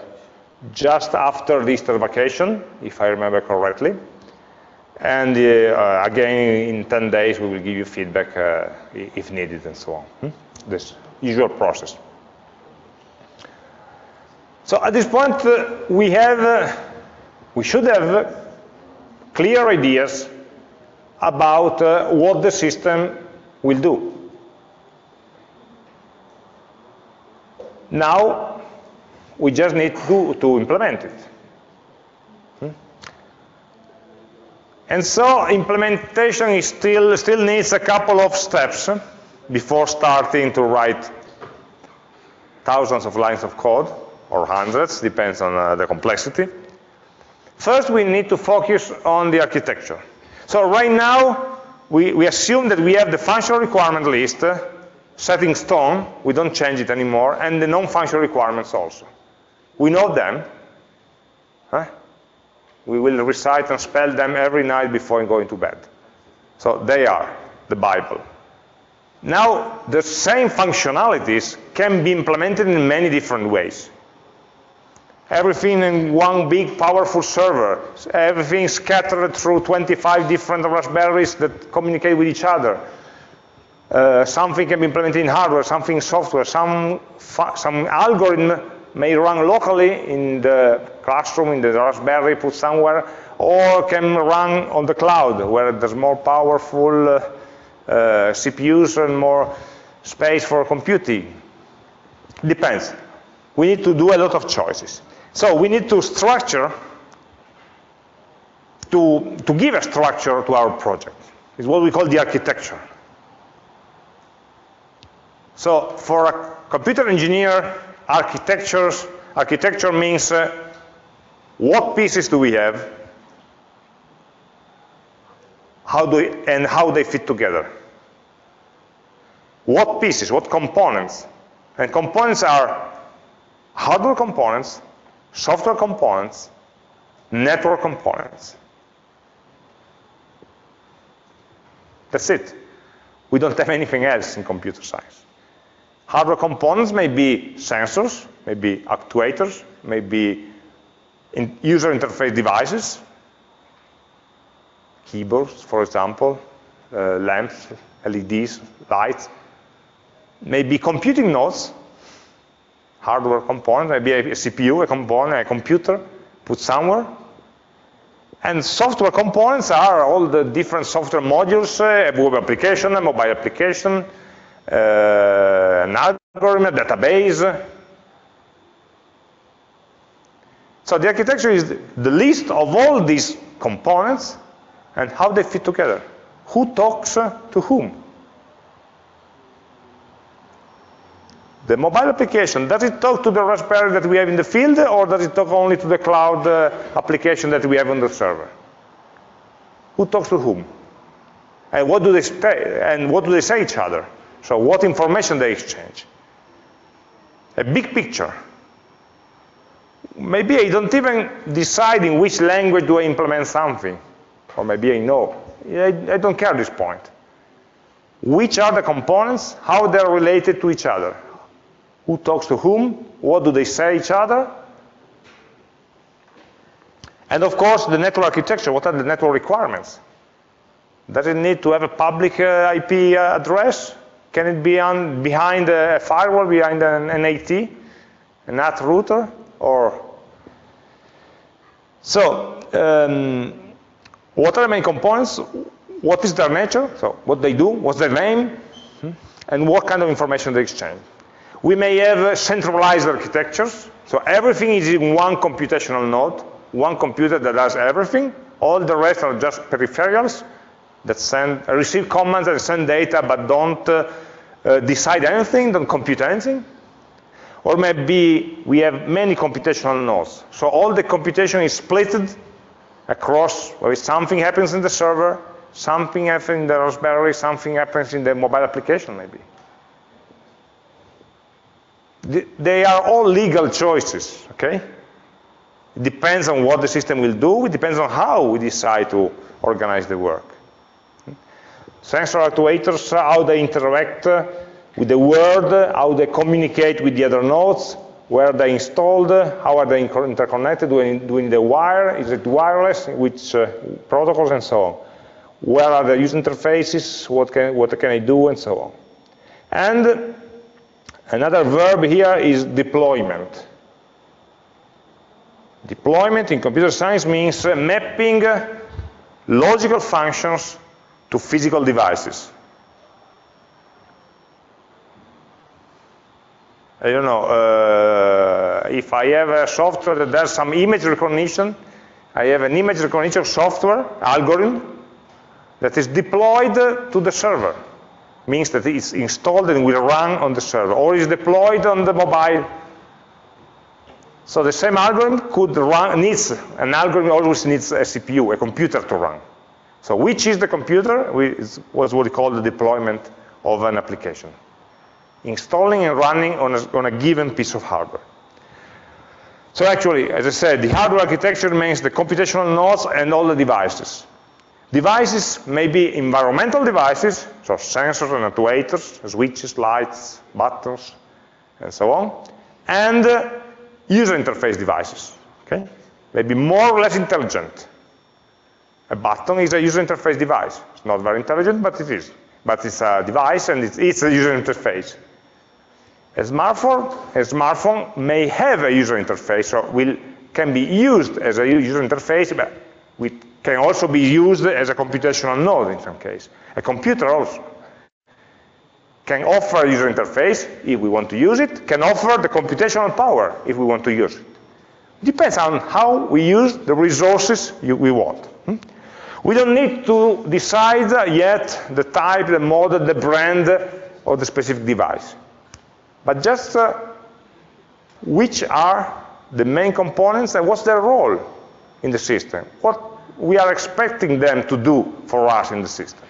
just after the Easter vacation, if I remember correctly. And uh, again, in ten days, we will give you feedback uh, if needed and so on. Hmm? This usual process. So at this point, uh, we have, uh, we should have clear ideas about uh, what the system will do. Now, we just need to, to implement it. Hmm? And so implementation is still, still needs a couple of steps before starting to write thousands of lines of code, or hundreds, depends on uh, the complexity. First, we need to focus on the architecture. So right now, we, we assume that we have the functional requirement list uh, set in stone, we don't change it anymore, and the non-functional requirements also. We know them. Huh? We will recite and spell them every night before going to bed. So they are the Bible. Now, the same functionalities can be implemented in many different ways. Everything in one big powerful server, everything scattered through twenty-five different raspberries that communicate with each other. Uh, something can be implemented in hardware, something in software, some, some algorithm may run locally in the classroom, in the Raspberry, put somewhere, or can run on the cloud, where there's more powerful uh, uh, C P Us and more space for computing. Depends. We need to do a lot of choices. So we need to structure, to, to give a structure to our project. It's what we call the architecture. So for a computer engineer, Architectures, architecture means uh, what pieces do we have, how do we, and how they fit together. What pieces, what components? And components are hardware components, software components, network components. That's it. We don't have anything else in computer science. Hardware components may be sensors, may be actuators, may be in user interface devices, keyboards, for example, uh, lamps, L E Ds, lights, maybe computing nodes, hardware component, maybe a C P U, a component, a computer, put somewhere. And software components are all the different software modules, a web application, a mobile application, uh, an algorithm, a database. So the architecture is the list of all these components and how they fit together. Who talks to whom? The mobile application, does it talk to the Raspberry that we have in the field, or does it talk only to the cloud uh, application that we have on the server? Who talks to whom? And what do they say, and what do they say each other? So what information they exchange? A big picture. Maybe I don't even decide in which language do I implement something. Or maybe I know. I, I don't care at this point. Which are the components? How they're related to each other? Who talks to whom? What do they say each other? And of course, the network architecture. What are the network requirements? Does it need to have a public uh, I P uh, address? Can it be on, behind a firewall, behind an, an A T, a N A T router? Or so, um, what are the main components? What is their nature? So, what they do? What's their name? And what kind of information they exchange? We may have uh, centralized architectures, so everything is in one computational node, one computer that does everything. All the rest are just peripherals that send, uh, receive commands and send data, but don't uh, uh, decide anything, don't compute anything. Or maybe we have many computational nodes, so all the computation is split across, where something happens in the server, something happens in the Raspberry, something happens in the mobile application, maybe. They are all legal choices, okay? It depends on what the system will do, it depends on how we decide to organize the work. Sensor actuators, how they interact with the world, how they communicate with the other nodes, where they installed, how are they interconnected, doing the wire, is it wireless, which uh, protocols, and so on. Where are the user interfaces, what can, what can I do, and so on. And another verb here is deployment. Deployment in computer science means uh, mapping uh, logical functions to physical devices. I don't know, uh, if I have a software that does some image recognition, I have an image recognition software algorithm that is deployed uh, to the server. Means that it's installed and will run on the server, or is deployed on the mobile. So the same algorithm could run, needs, an algorithm always needs a C P U, a computer to run. So which is the computer? It's what we call the deployment of an application. Installing and running on a, on a given piece of hardware. So actually, as I said, the hardware architecture means the computational nodes and all the devices. Devices may be environmental devices, so sensors and actuators, switches, lights, buttons, and so on, and uh, user interface devices, okay? Maybe more or less intelligent. A button is a user interface device. It's not very intelligent, but it is. But it's a device, and it's, it's a user interface. A smartphone, a smartphone may have a user interface, so will can be used as a user interface, but with can also be used as a computational node in some case. A computer also can offer a user interface if we want to use it, can offer the computational power if we want to use it. Depends on how we use the resources you, we want. Hmm? We don't need to decide yet the type, the model, the brand of the specific device. But just uh, which are the main components and what's their role in the system? What we are expecting them to do for us in the system.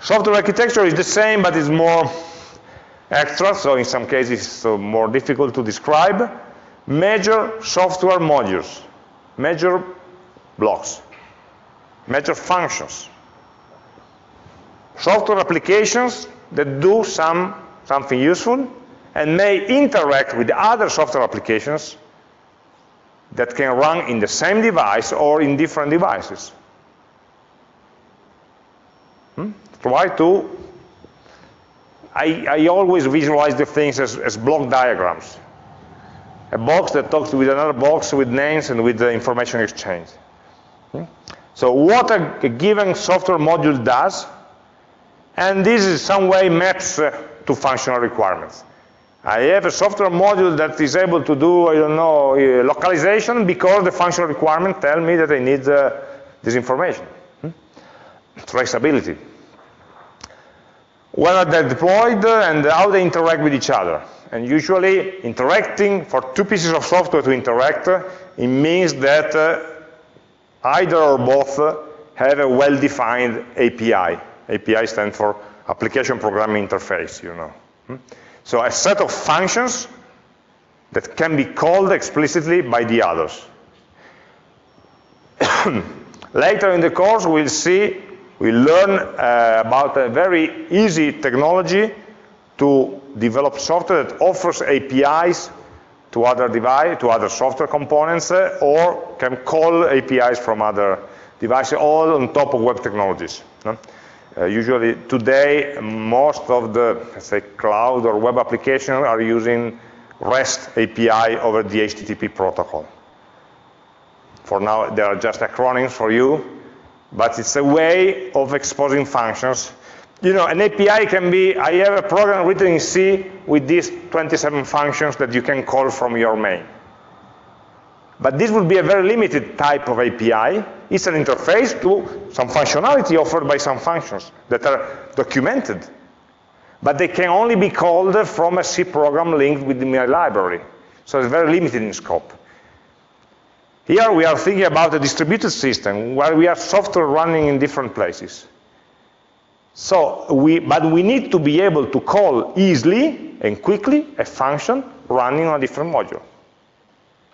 Software architecture is the same, but it's more extra, so in some cases it's uh, more difficult to describe. Major software modules, major blocks, major functions. Software applications that do some, something useful and may interact with other software applications that can run in the same device or in different devices. Hmm? Try to, I, I always visualize the things as, as block diagrams. A box that talks with another box with names and with the information exchange. Okay? So what a, a given software module does, and this in some way maps uh, to functional requirements. I have a software module that is able to do, I don't know, uh, localization because the functional requirement tell me that I need uh, this information. Hmm? Traceability. Where are they deployed and how they interact with each other. And usually interacting, for two pieces of software to interact, it means that uh, either or both have a well-defined A P I. A P I stands for Application Programming Interface, you know. Hmm? So a set of functions that can be called explicitly by the others. Later in the course, we'll see, we'll learn uh, about a very easy technology to develop software that offers A P Is to other device, to other software components, uh, or can call A P Is from other devices, all on top of web technologies. No? Uh, usually today, most of the, let's say, cloud or web applications are using REST A P I over the H T T P protocol. For now, there are just acronyms for you, but it's a way of exposing functions. You know, an A P I can be, I have a program written in C with these twenty-seven functions that you can call from your main. But this would be a very limited type of A P I. It's an interface to some functionality offered by some functions that are documented. But they can only be called from a C program linked with my library. So it's very limited in scope. Here we are thinking about a distributed system where we have software running in different places. So we, but we need to be able to call easily and quickly a function running on a different module.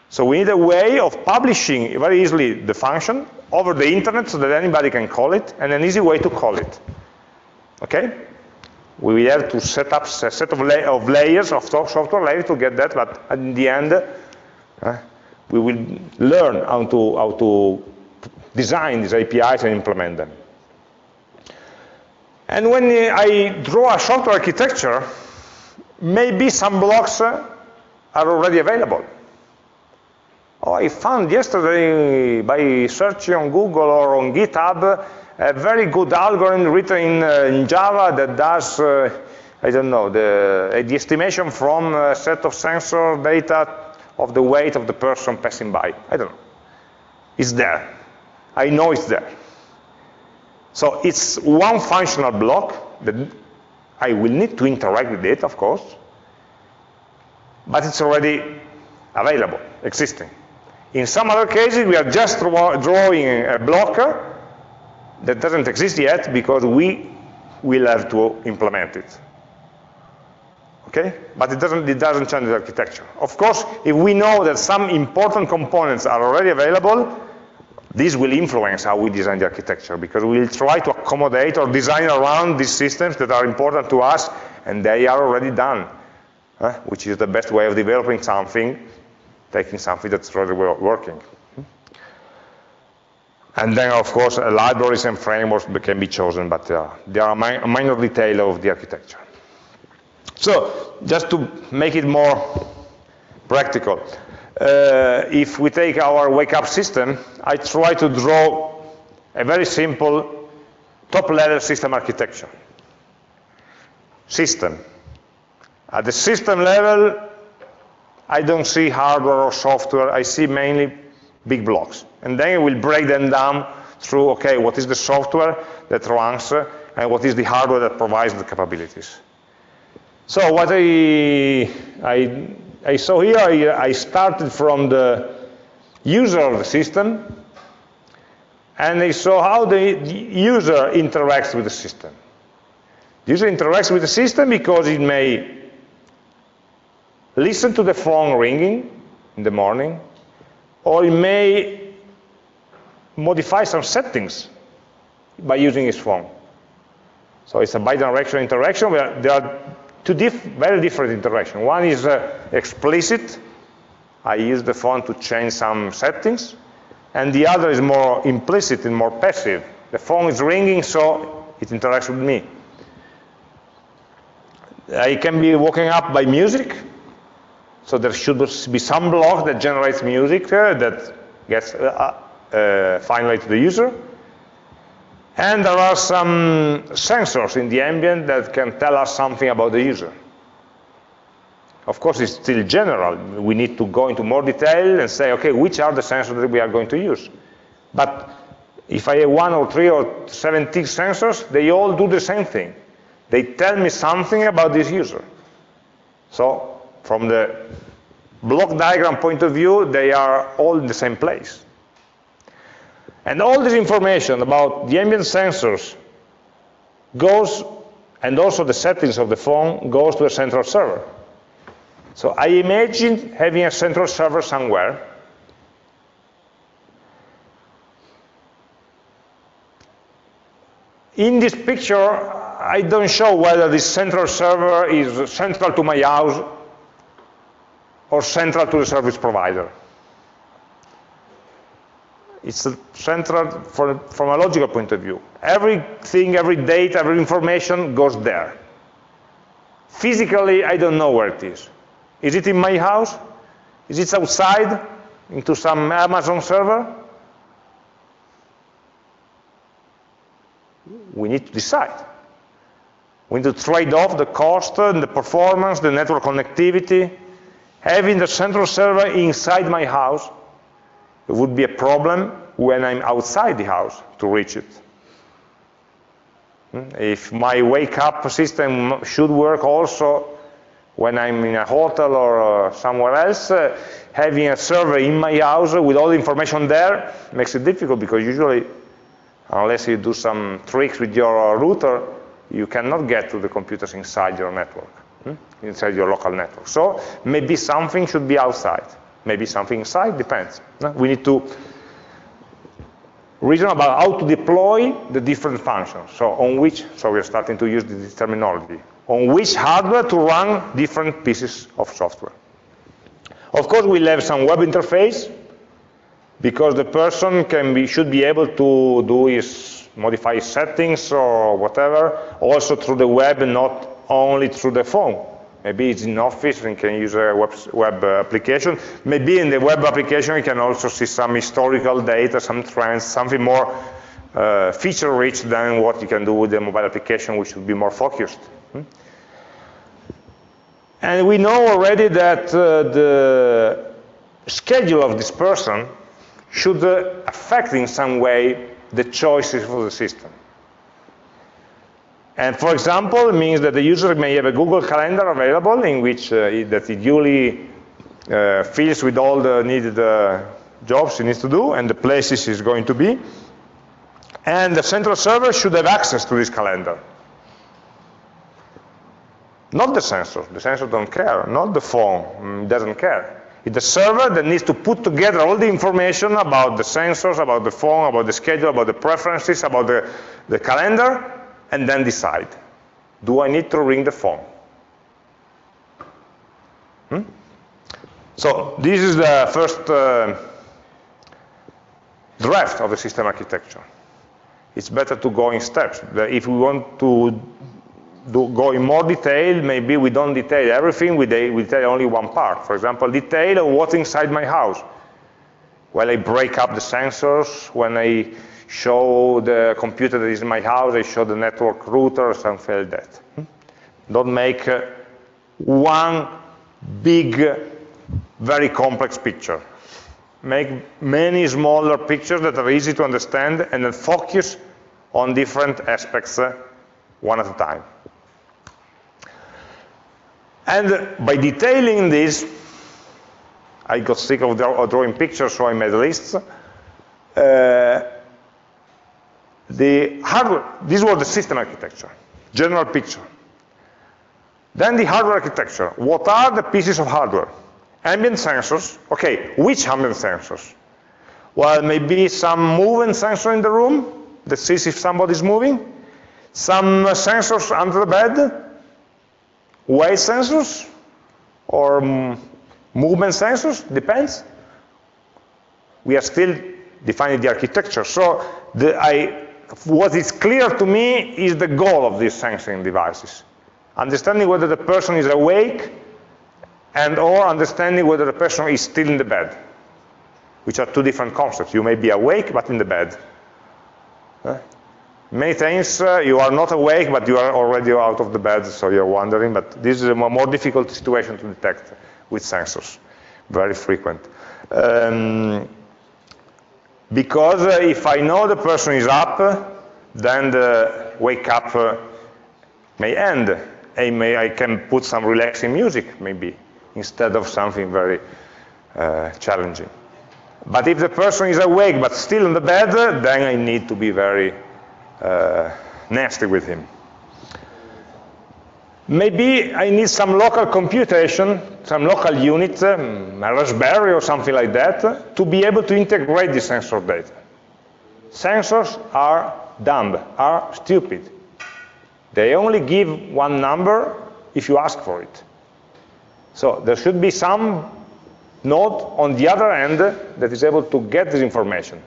So we need a way of publishing very easily the function over the internet so that anybody can call it, and an easy way to call it. Okay? We have to set up a set of, la of layers, of software layers to get that, but in the end, uh, we will learn how to, how to design these A P Is and implement them. And when I draw a software architecture, maybe some blocks uh, are already available. Oh, I found yesterday by searching on Google or on GitHub a very good algorithm written in, uh, in Java that does, uh, I don't know, the, uh, the estimation from a set of sensor data of the weight of the person passing by. I don't know. It's there. I know it's there. So it's one functional block that I will need to interact with it, of course, but it's already available, existing. In some other cases, we are just drawing a blocker that doesn't exist yet because we will have to implement it. Okay? But it doesn't, it doesn't change the architecture. Of course, if we know that some important components are already available, this will influence how we design the architecture because we will try to accommodate or design around these systems that are important to us and they are already done, huh? Which is the best way of developing something, taking something that's already working. And then, of course, uh, libraries and frameworks can be chosen, but uh, they are a mi minor detail of the architecture. So, just to make it more practical, uh, if we take our wake-up system, I try to draw a very simple top-level system architecture. System. At the system level, I don't see hardware or software, I see mainly big blocks. And then we'll break them down through, okay, what is the software that runs uh, and what is the hardware that provides the capabilities. So what I, I, I saw here, I, I started from the user of the system, and I saw how the user interacts with the system. The user interacts with the system because it may listen to the phone ringing in the morning, or he may modify some settings by using his phone. So it's a bidirectional interaction where there are two diff very different interactions. One is uh, explicit. I use the phone to change some settings. And the other is more implicit and more passive. The phone is ringing, so It interacts with me. I can be woken up by music. So there should be some block that generates music uh, that gets uh, uh, finally to the user. And there are some sensors in the ambient that can tell us something about the user. Of course, it's still general. We need to go into more detail and say, okay, which are the sensors that we are going to use? But if I have one or three or seventeen sensors, they all do the same thing. They tell me something about this user. So from the block diagram point of view, they are all in the same place. And all this information about the ambient sensors goes, and also the settings of the phone, goes to a central server. So I imagine having a central server somewhere. In this picture, I don't show whether this central server is central to my house or central to the service provider. It's central from, from a logical point of view. Everything, every data, every information goes there. Physically, I don't know where it is. Is it in my house? Is it outside into some Amazon server? We need to decide. We need to trade off the cost and the performance, the network connectivity. Having the central server inside my house, it would be a problem when I'm outside the house to reach it. If my wake-up system should work also when I'm in a hotel or somewhere else, uh, having a server in my house with all the information there makes it difficult, because usually, unless you do some tricks with your router, you cannot get to the computers inside your network, inside your local network. So maybe something should be outside. Maybe something inside, depends. We need to reason about how to deploy the different functions. So on which, so we're starting to use this terminology, on which hardware to run different pieces of software. Of course, we'll have some web interface, because the person can be, should be able to do is modify settings or whatever, also through the web and not only through the phone. Maybe it's in Office and can use a web, web application. Maybe in the web application you can also see some historical data, some trends, something more uh, feature-rich than what you can do with the mobile application, which should be more focused. Hmm? And we know already that uh, the schedule of this person should uh, affect in some way the choices for the system. And for example, it means that the user may have a Google Calendar available in which uh, it, that it duly uh, fills with all the needed uh, jobs he needs to do and the places he's going to be. And the central server should have access to this calendar. Not the sensors. The sensors don't care. Not the phone. It doesn't care. It's the server that needs to put together all the information about the sensors, about the phone, about the schedule, about the preferences, about the, the calendar, and then decide, do I need to ring the phone? Hmm? So this is the first uh, draft of the system architecture. It's better to go in steps. If we want to do, go in more detail, maybe we don't detail everything, we detail only one part. For example, detail of what's inside my house. Well, I break up the sensors, when I show the computer that is in my house, I show the network router or something like that. Don't make uh, one big, uh, very complex picture. Make many smaller pictures that are easy to understand, and then focus on different aspects uh, one at a time. And uh, by detailing this, I got sick of, the, of drawing pictures, so I made lists. Uh, The hardware, this was the system architecture, general picture. Then the hardware architecture. What are the pieces of hardware? Ambient sensors. Okay, which ambient sensors? Well, maybe some movement sensor in the room that sees if somebody's moving. Some sensors under the bed. Weight sensors or movement sensors, depends. We are still defining the architecture. So the, I what is clear to me is the goal of these sensing devices. Understanding whether the person is awake and or understanding whether the person is still in the bed, which are two different concepts. You may be awake but in the bed. Huh? Many times uh, you are not awake but you are already out of the bed, so you're wondering, but this is a more difficult situation to detect with sensors, very frequent. Um, because uh, if I know the person is up, uh, then the wake up uh, may end. I, may, I can put some relaxing music, maybe, instead of something very uh, challenging. But if the person is awake but still in the bed, then I need to be very uh, nasty with him. Maybe I need some local computation, some local unit, um, a Raspberry or something like that, to be able to integrate the sensor data. Sensors are dumb, are stupid. They only give one number if you ask for it. So there should be some node on the other end that is able to get this information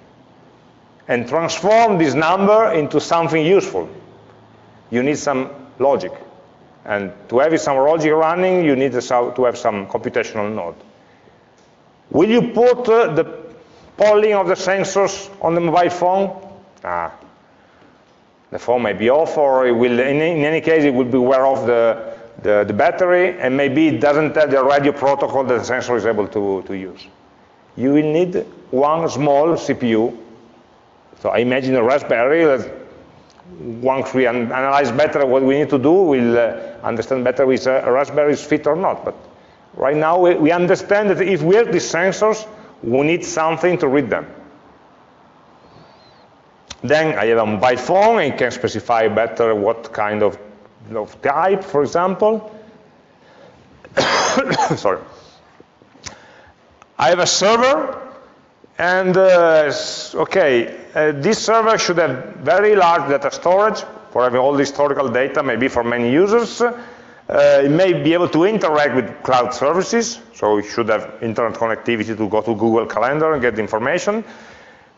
and transform this number into something useful. You need some logic. And to have some logic running, you need to have some computational node. Will you put uh, the polling of the sensors on the mobile phone? Ah. The phone may be off, or it will, in, in any case, it will be wear off the, the, the battery, and maybe it doesn't have the radio protocol that the sensor is able to, to use. You will need one small C P U. So I imagine a Raspberry that once we an analyze better what we need to do, we'll uh, understand better if a Raspberry is fit or not. But right now, we, we understand that if we have these sensors, we need something to read them. Then I have a mobile phone and can specify better what kind of, of type, for example. Sorry. I have a server, and uh, okay, uh, this server should have very large data storage for having all the historical data, maybe for many users. Uh, it may be able to interact with cloud services, so it should have internet connectivity to go to Google Calendar and get the information.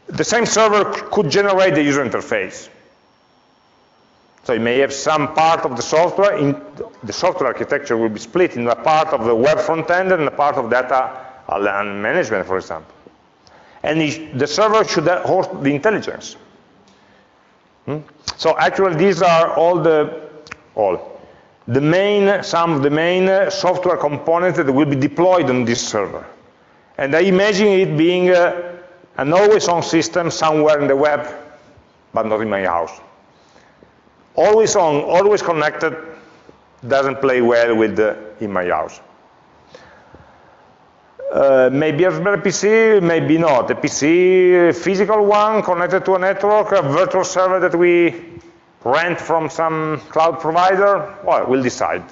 The same server could generate the user interface. So it may have some part of the software. In the software architecture will be split in a part of the web front end and a part of data and management, for example. And it, the server should host the intelligence. Hmm? So actually, these are all the all the main some of the main software components that will be deployed on this server. And I imagine it being Uh, an always-on system somewhere in the web, but not in my house. Always on, always connected, doesn't play well with the, in my house. Uh, maybe a P C, maybe not. A P C, a physical one, connected to a network, a virtual server that we rent from some cloud provider, well, we'll decide.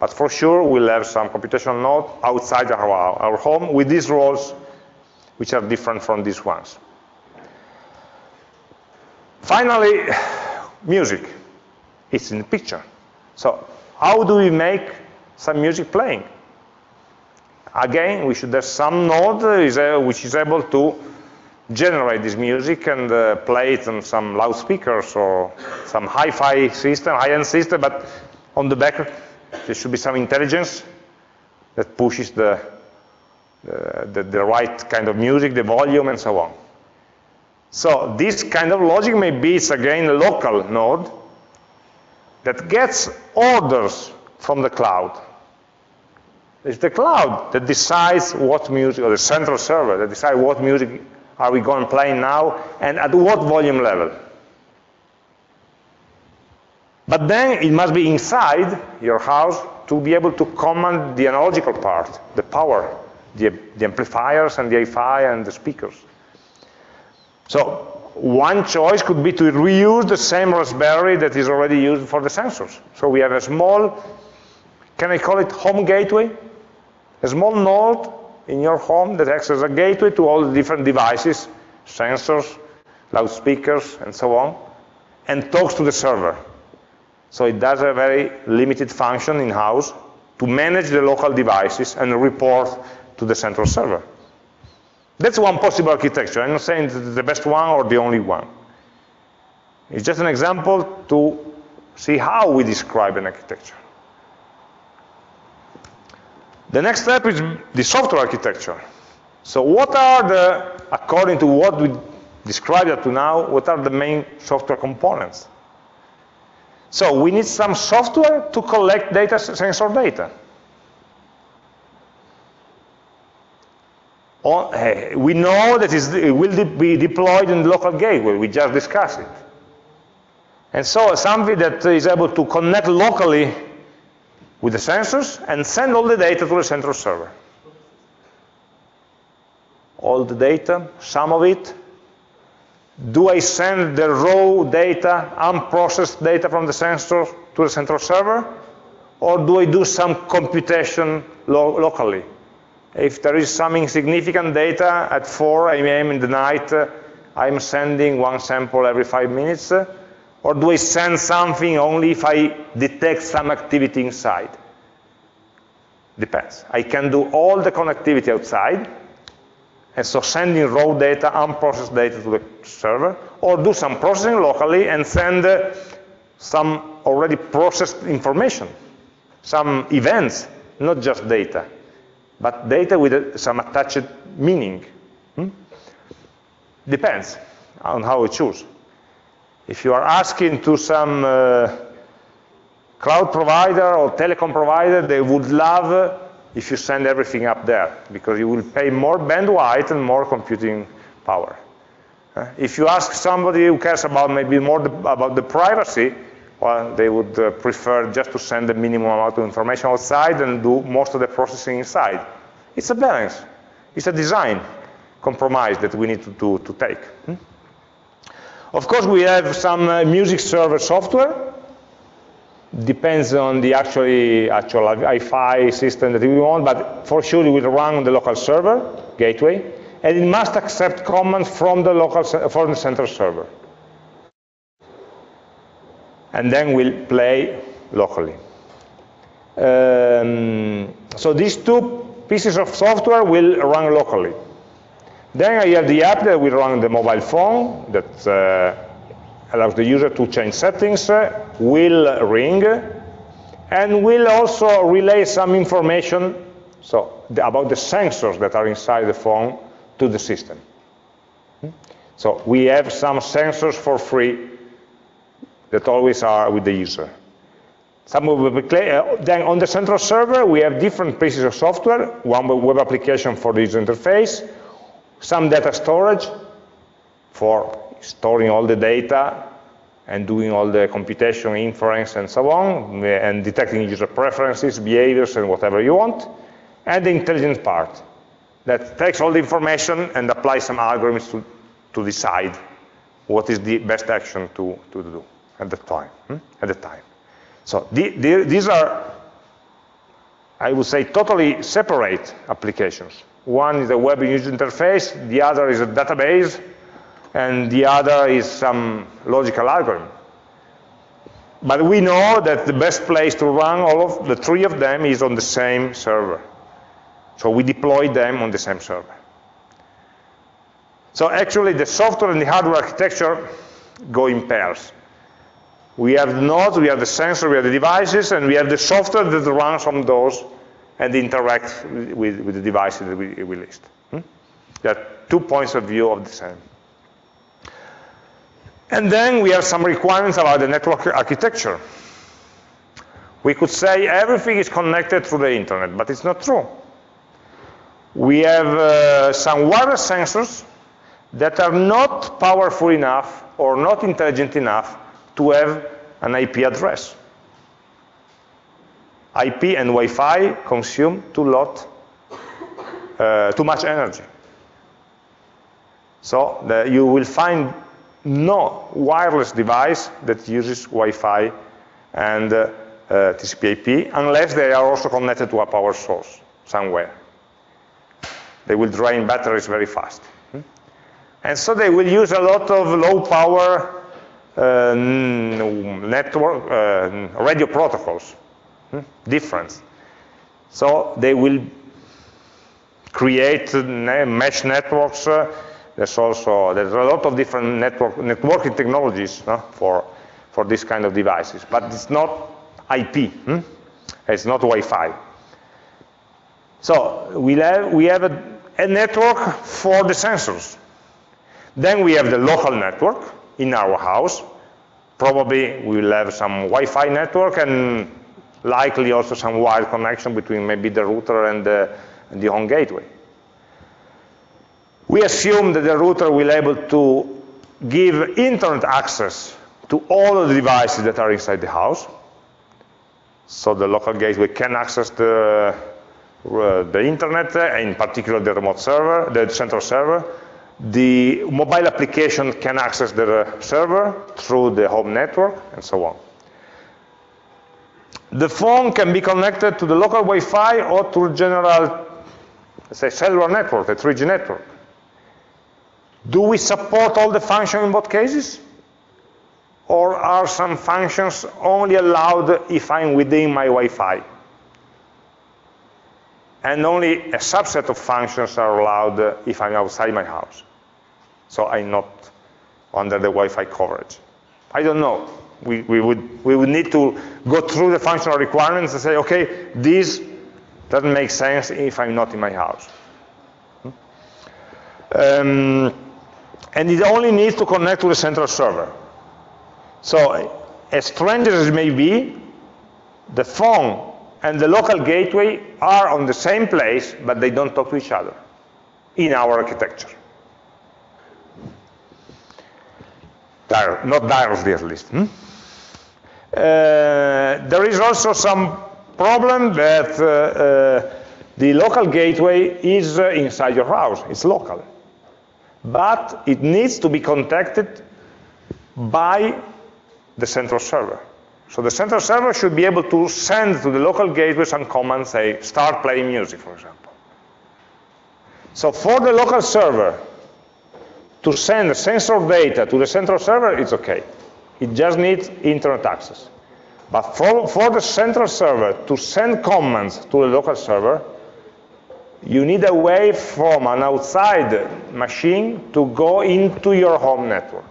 But for sure, we'll have some computational node outside our, our home with these roles, which are different from these ones. Finally, music. It's in the picture. So how do we make some music playing? Again, we should have some node which is able to generate this music and uh, play it on some loudspeakers or some hi-fi system, high-end system, but on the back there should be some intelligence that pushes the Uh, the, the right kind of music, the volume, and so on. So this kind of logic may be, it's again a local node that gets orders from the cloud. It's the cloud that decides what music, or the central server that decides what music are we going to play now and at what volume level. But then it must be inside your house to be able to command the analogical part, the power. The, the amplifiers and the hi-fi and the speakers. So one choice could be to reuse the same Raspberry that is already used for the sensors. So we have a small, can I call it home gateway? A small node in your home that acts as a gateway to all the different devices, sensors, loudspeakers, and so on, and talks to the server. So it does a very limited function in-house to manage the local devices and report to the central server. That's one possible architecture. I'm not saying the best one or the only one. It's just an example to see how we describe an architecture. The next step is the software architecture. So what are the, according to what we described up to now, what are the main software components? So we need some software to collect data, sensor data. We know that it will be deployed in the local gateway. We just discussed it. And so something that is able to connect locally with the sensors and send all the data to the central server. All the data, some of it. Do I send the raw data, unprocessed data from the sensor to the central server? Or do I do some computation lo locally? If there is some insignificant data at four A M in the night, uh, I'm sending one sample every five minutes, uh, or do I send something only if I detect some activity inside? Depends. I can do all the connectivity outside, and so sending raw data, unprocessed data to the server, or do some processing locally and send uh, some already processed information, some events, not just data. But data with some attached meaning. Hmm? Depends on how we choose. If you are asking to some uh, cloud provider or telecom provider, they would love uh, if you send everything up there, because you will pay more bandwidth and more computing power. Uh, if you ask somebody who cares about maybe more the, about the privacy, well, they would uh, prefer just to send the minimum amount of information outside and do most of the processing inside. It's a balance. It's a design compromise that we need to, to, to take. Hmm? Of course, we have some uh, music server software. Depends on the actually, actual hi-fi system that we want, but for sure it will run on the local server, gateway, and it must accept commands from the local, from the central server. And then we'll play locally. Um, so these two pieces of software will run locally. Then I have the app that will run on the mobile phone that uh, allows the user to change settings, uh, will ring, and will also relay some information so the, about the sensors that are inside the phone to the system. So we have some sensors for free that always are with the user. Some will be clear. Then on the central server, we have different pieces of software, one web application for the user interface, some data storage for storing all the data and doing all the computation, inference, and so on, and detecting user preferences, behaviors, and whatever you want, and the intelligence part that takes all the information and applies some algorithms to, to decide what is the best action to, to do. At the time, hmm? at the time. So the, the, these are, I would say, totally separate applications. One is a web user interface, the other is a database, and the other is some logical algorithm. But we know that the best place to run all of the three of them is on the same server. So we deploy them on the same server. So actually, the software and the hardware architecture go in pairs. We have the nodes, we have the sensor, we have the devices, and we have the software that runs on those and interacts with, with the devices that we, we list. Hmm? There are two points of view of the same. And then we have some requirements about the network architecture. We could say everything is connected through the internet, but it's not true. We have uh, some wireless sensors that are not powerful enough or not intelligent enough to have an I P address. I P and Wi-Fi consume too lot, uh, too much energy. So the, you will find no wireless device that uses Wi-Fi and uh, uh, T C P I P unless they are also connected to a power source somewhere. They will drain batteries very fast. And so they will use a lot of low power Uh, network uh, radio protocols, hmm? different. So they will create mesh networks uh, There's also, there's a lot of different network, networking technologies huh, for, for this kind of devices, but it's not I P, hmm? It's not Wi-Fi. So we have, we have a, a network for the sensors. Then we have the local network in our house. Probably we will have some Wi-Fi network and likely also some wired connection between maybe the router and the, and the home gateway. We assume that the router will be able to give internet access to all of the devices that are inside the house. So the local gateway can access the, uh, the internet, uh, in particular the remote server, the central server. The mobile application can access the uh, server through the home network, and so on. The phone can be connected to the local Wi-Fi or to general, let's say, cellular network, the three G network. Do we support all the functions in both cases? Or are some functions only allowed if I'm within my Wi-Fi? And only a subset of functions are allowed if I'm outside my house. So I'm not under the Wi-Fi coverage. I don't know. We, we, would, we would need to go through the functional requirements and say, OK, this doesn't make sense if I'm not in my house. Um, and it only needs to connect to the central server. So as strange as it may be, the phone and the local gateway are on the same place, but they don't talk to each other in our architecture. Dire, not directly, at least. Hmm? Uh, there is also some problem that uh, uh, the local gateway is uh, inside your house. It's local. But it needs to be contacted by the central server. So the central server should be able to send to the local gateway some command, say, start playing music, for example. So for the local server to send sensor data to the central server, it's OK. It just needs internet access. But for, for the central server to send commands to the local server, you need a way from an outside machine to go into your home network.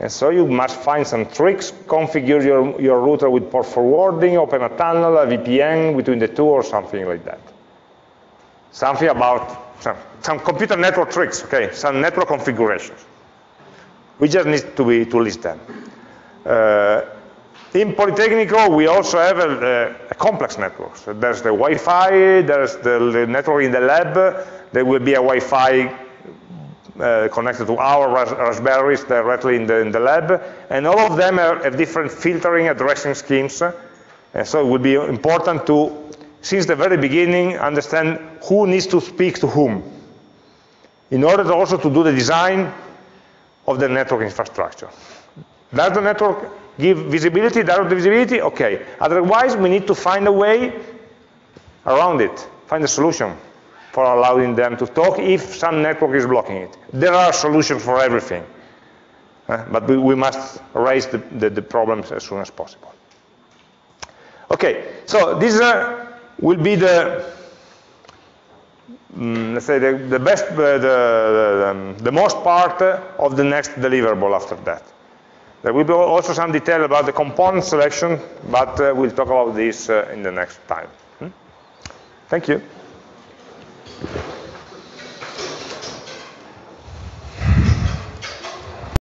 And so you must find some tricks, configure your, your router with port forwarding, open a tunnel, a V P N between the two, or something like that. Something about some, some computer network tricks, okay? Some network configurations. We just need to, be, to list them. Uh, in Politecnico, we also have a, a, a complex network. So there's the Wi-Fi, there's the, the network in the lab, there will be a Wi-Fi Uh, connected to our ras raspberries directly in the, in the lab, and all of them are, have different filtering addressing schemes, uh, and so it would be important to, since the very beginning, understand who needs to speak to whom, in order to also to do the design of the network infrastructure. Does the network give visibility, direct visibility? Okay. Otherwise, we need to find a way around it, find a solution for allowing them to talk if some network is blocking it. There are solutions for everything, uh, but we, we must raise the, the, the problems as soon as possible. Okay, so these uh, will be the, um, let's say, the, the best, uh, the, the, um, the most part uh, of the next deliverable after that. There will be also some detail about the component selection, but uh, we'll talk about this uh, in the next time. Hmm? Thank you.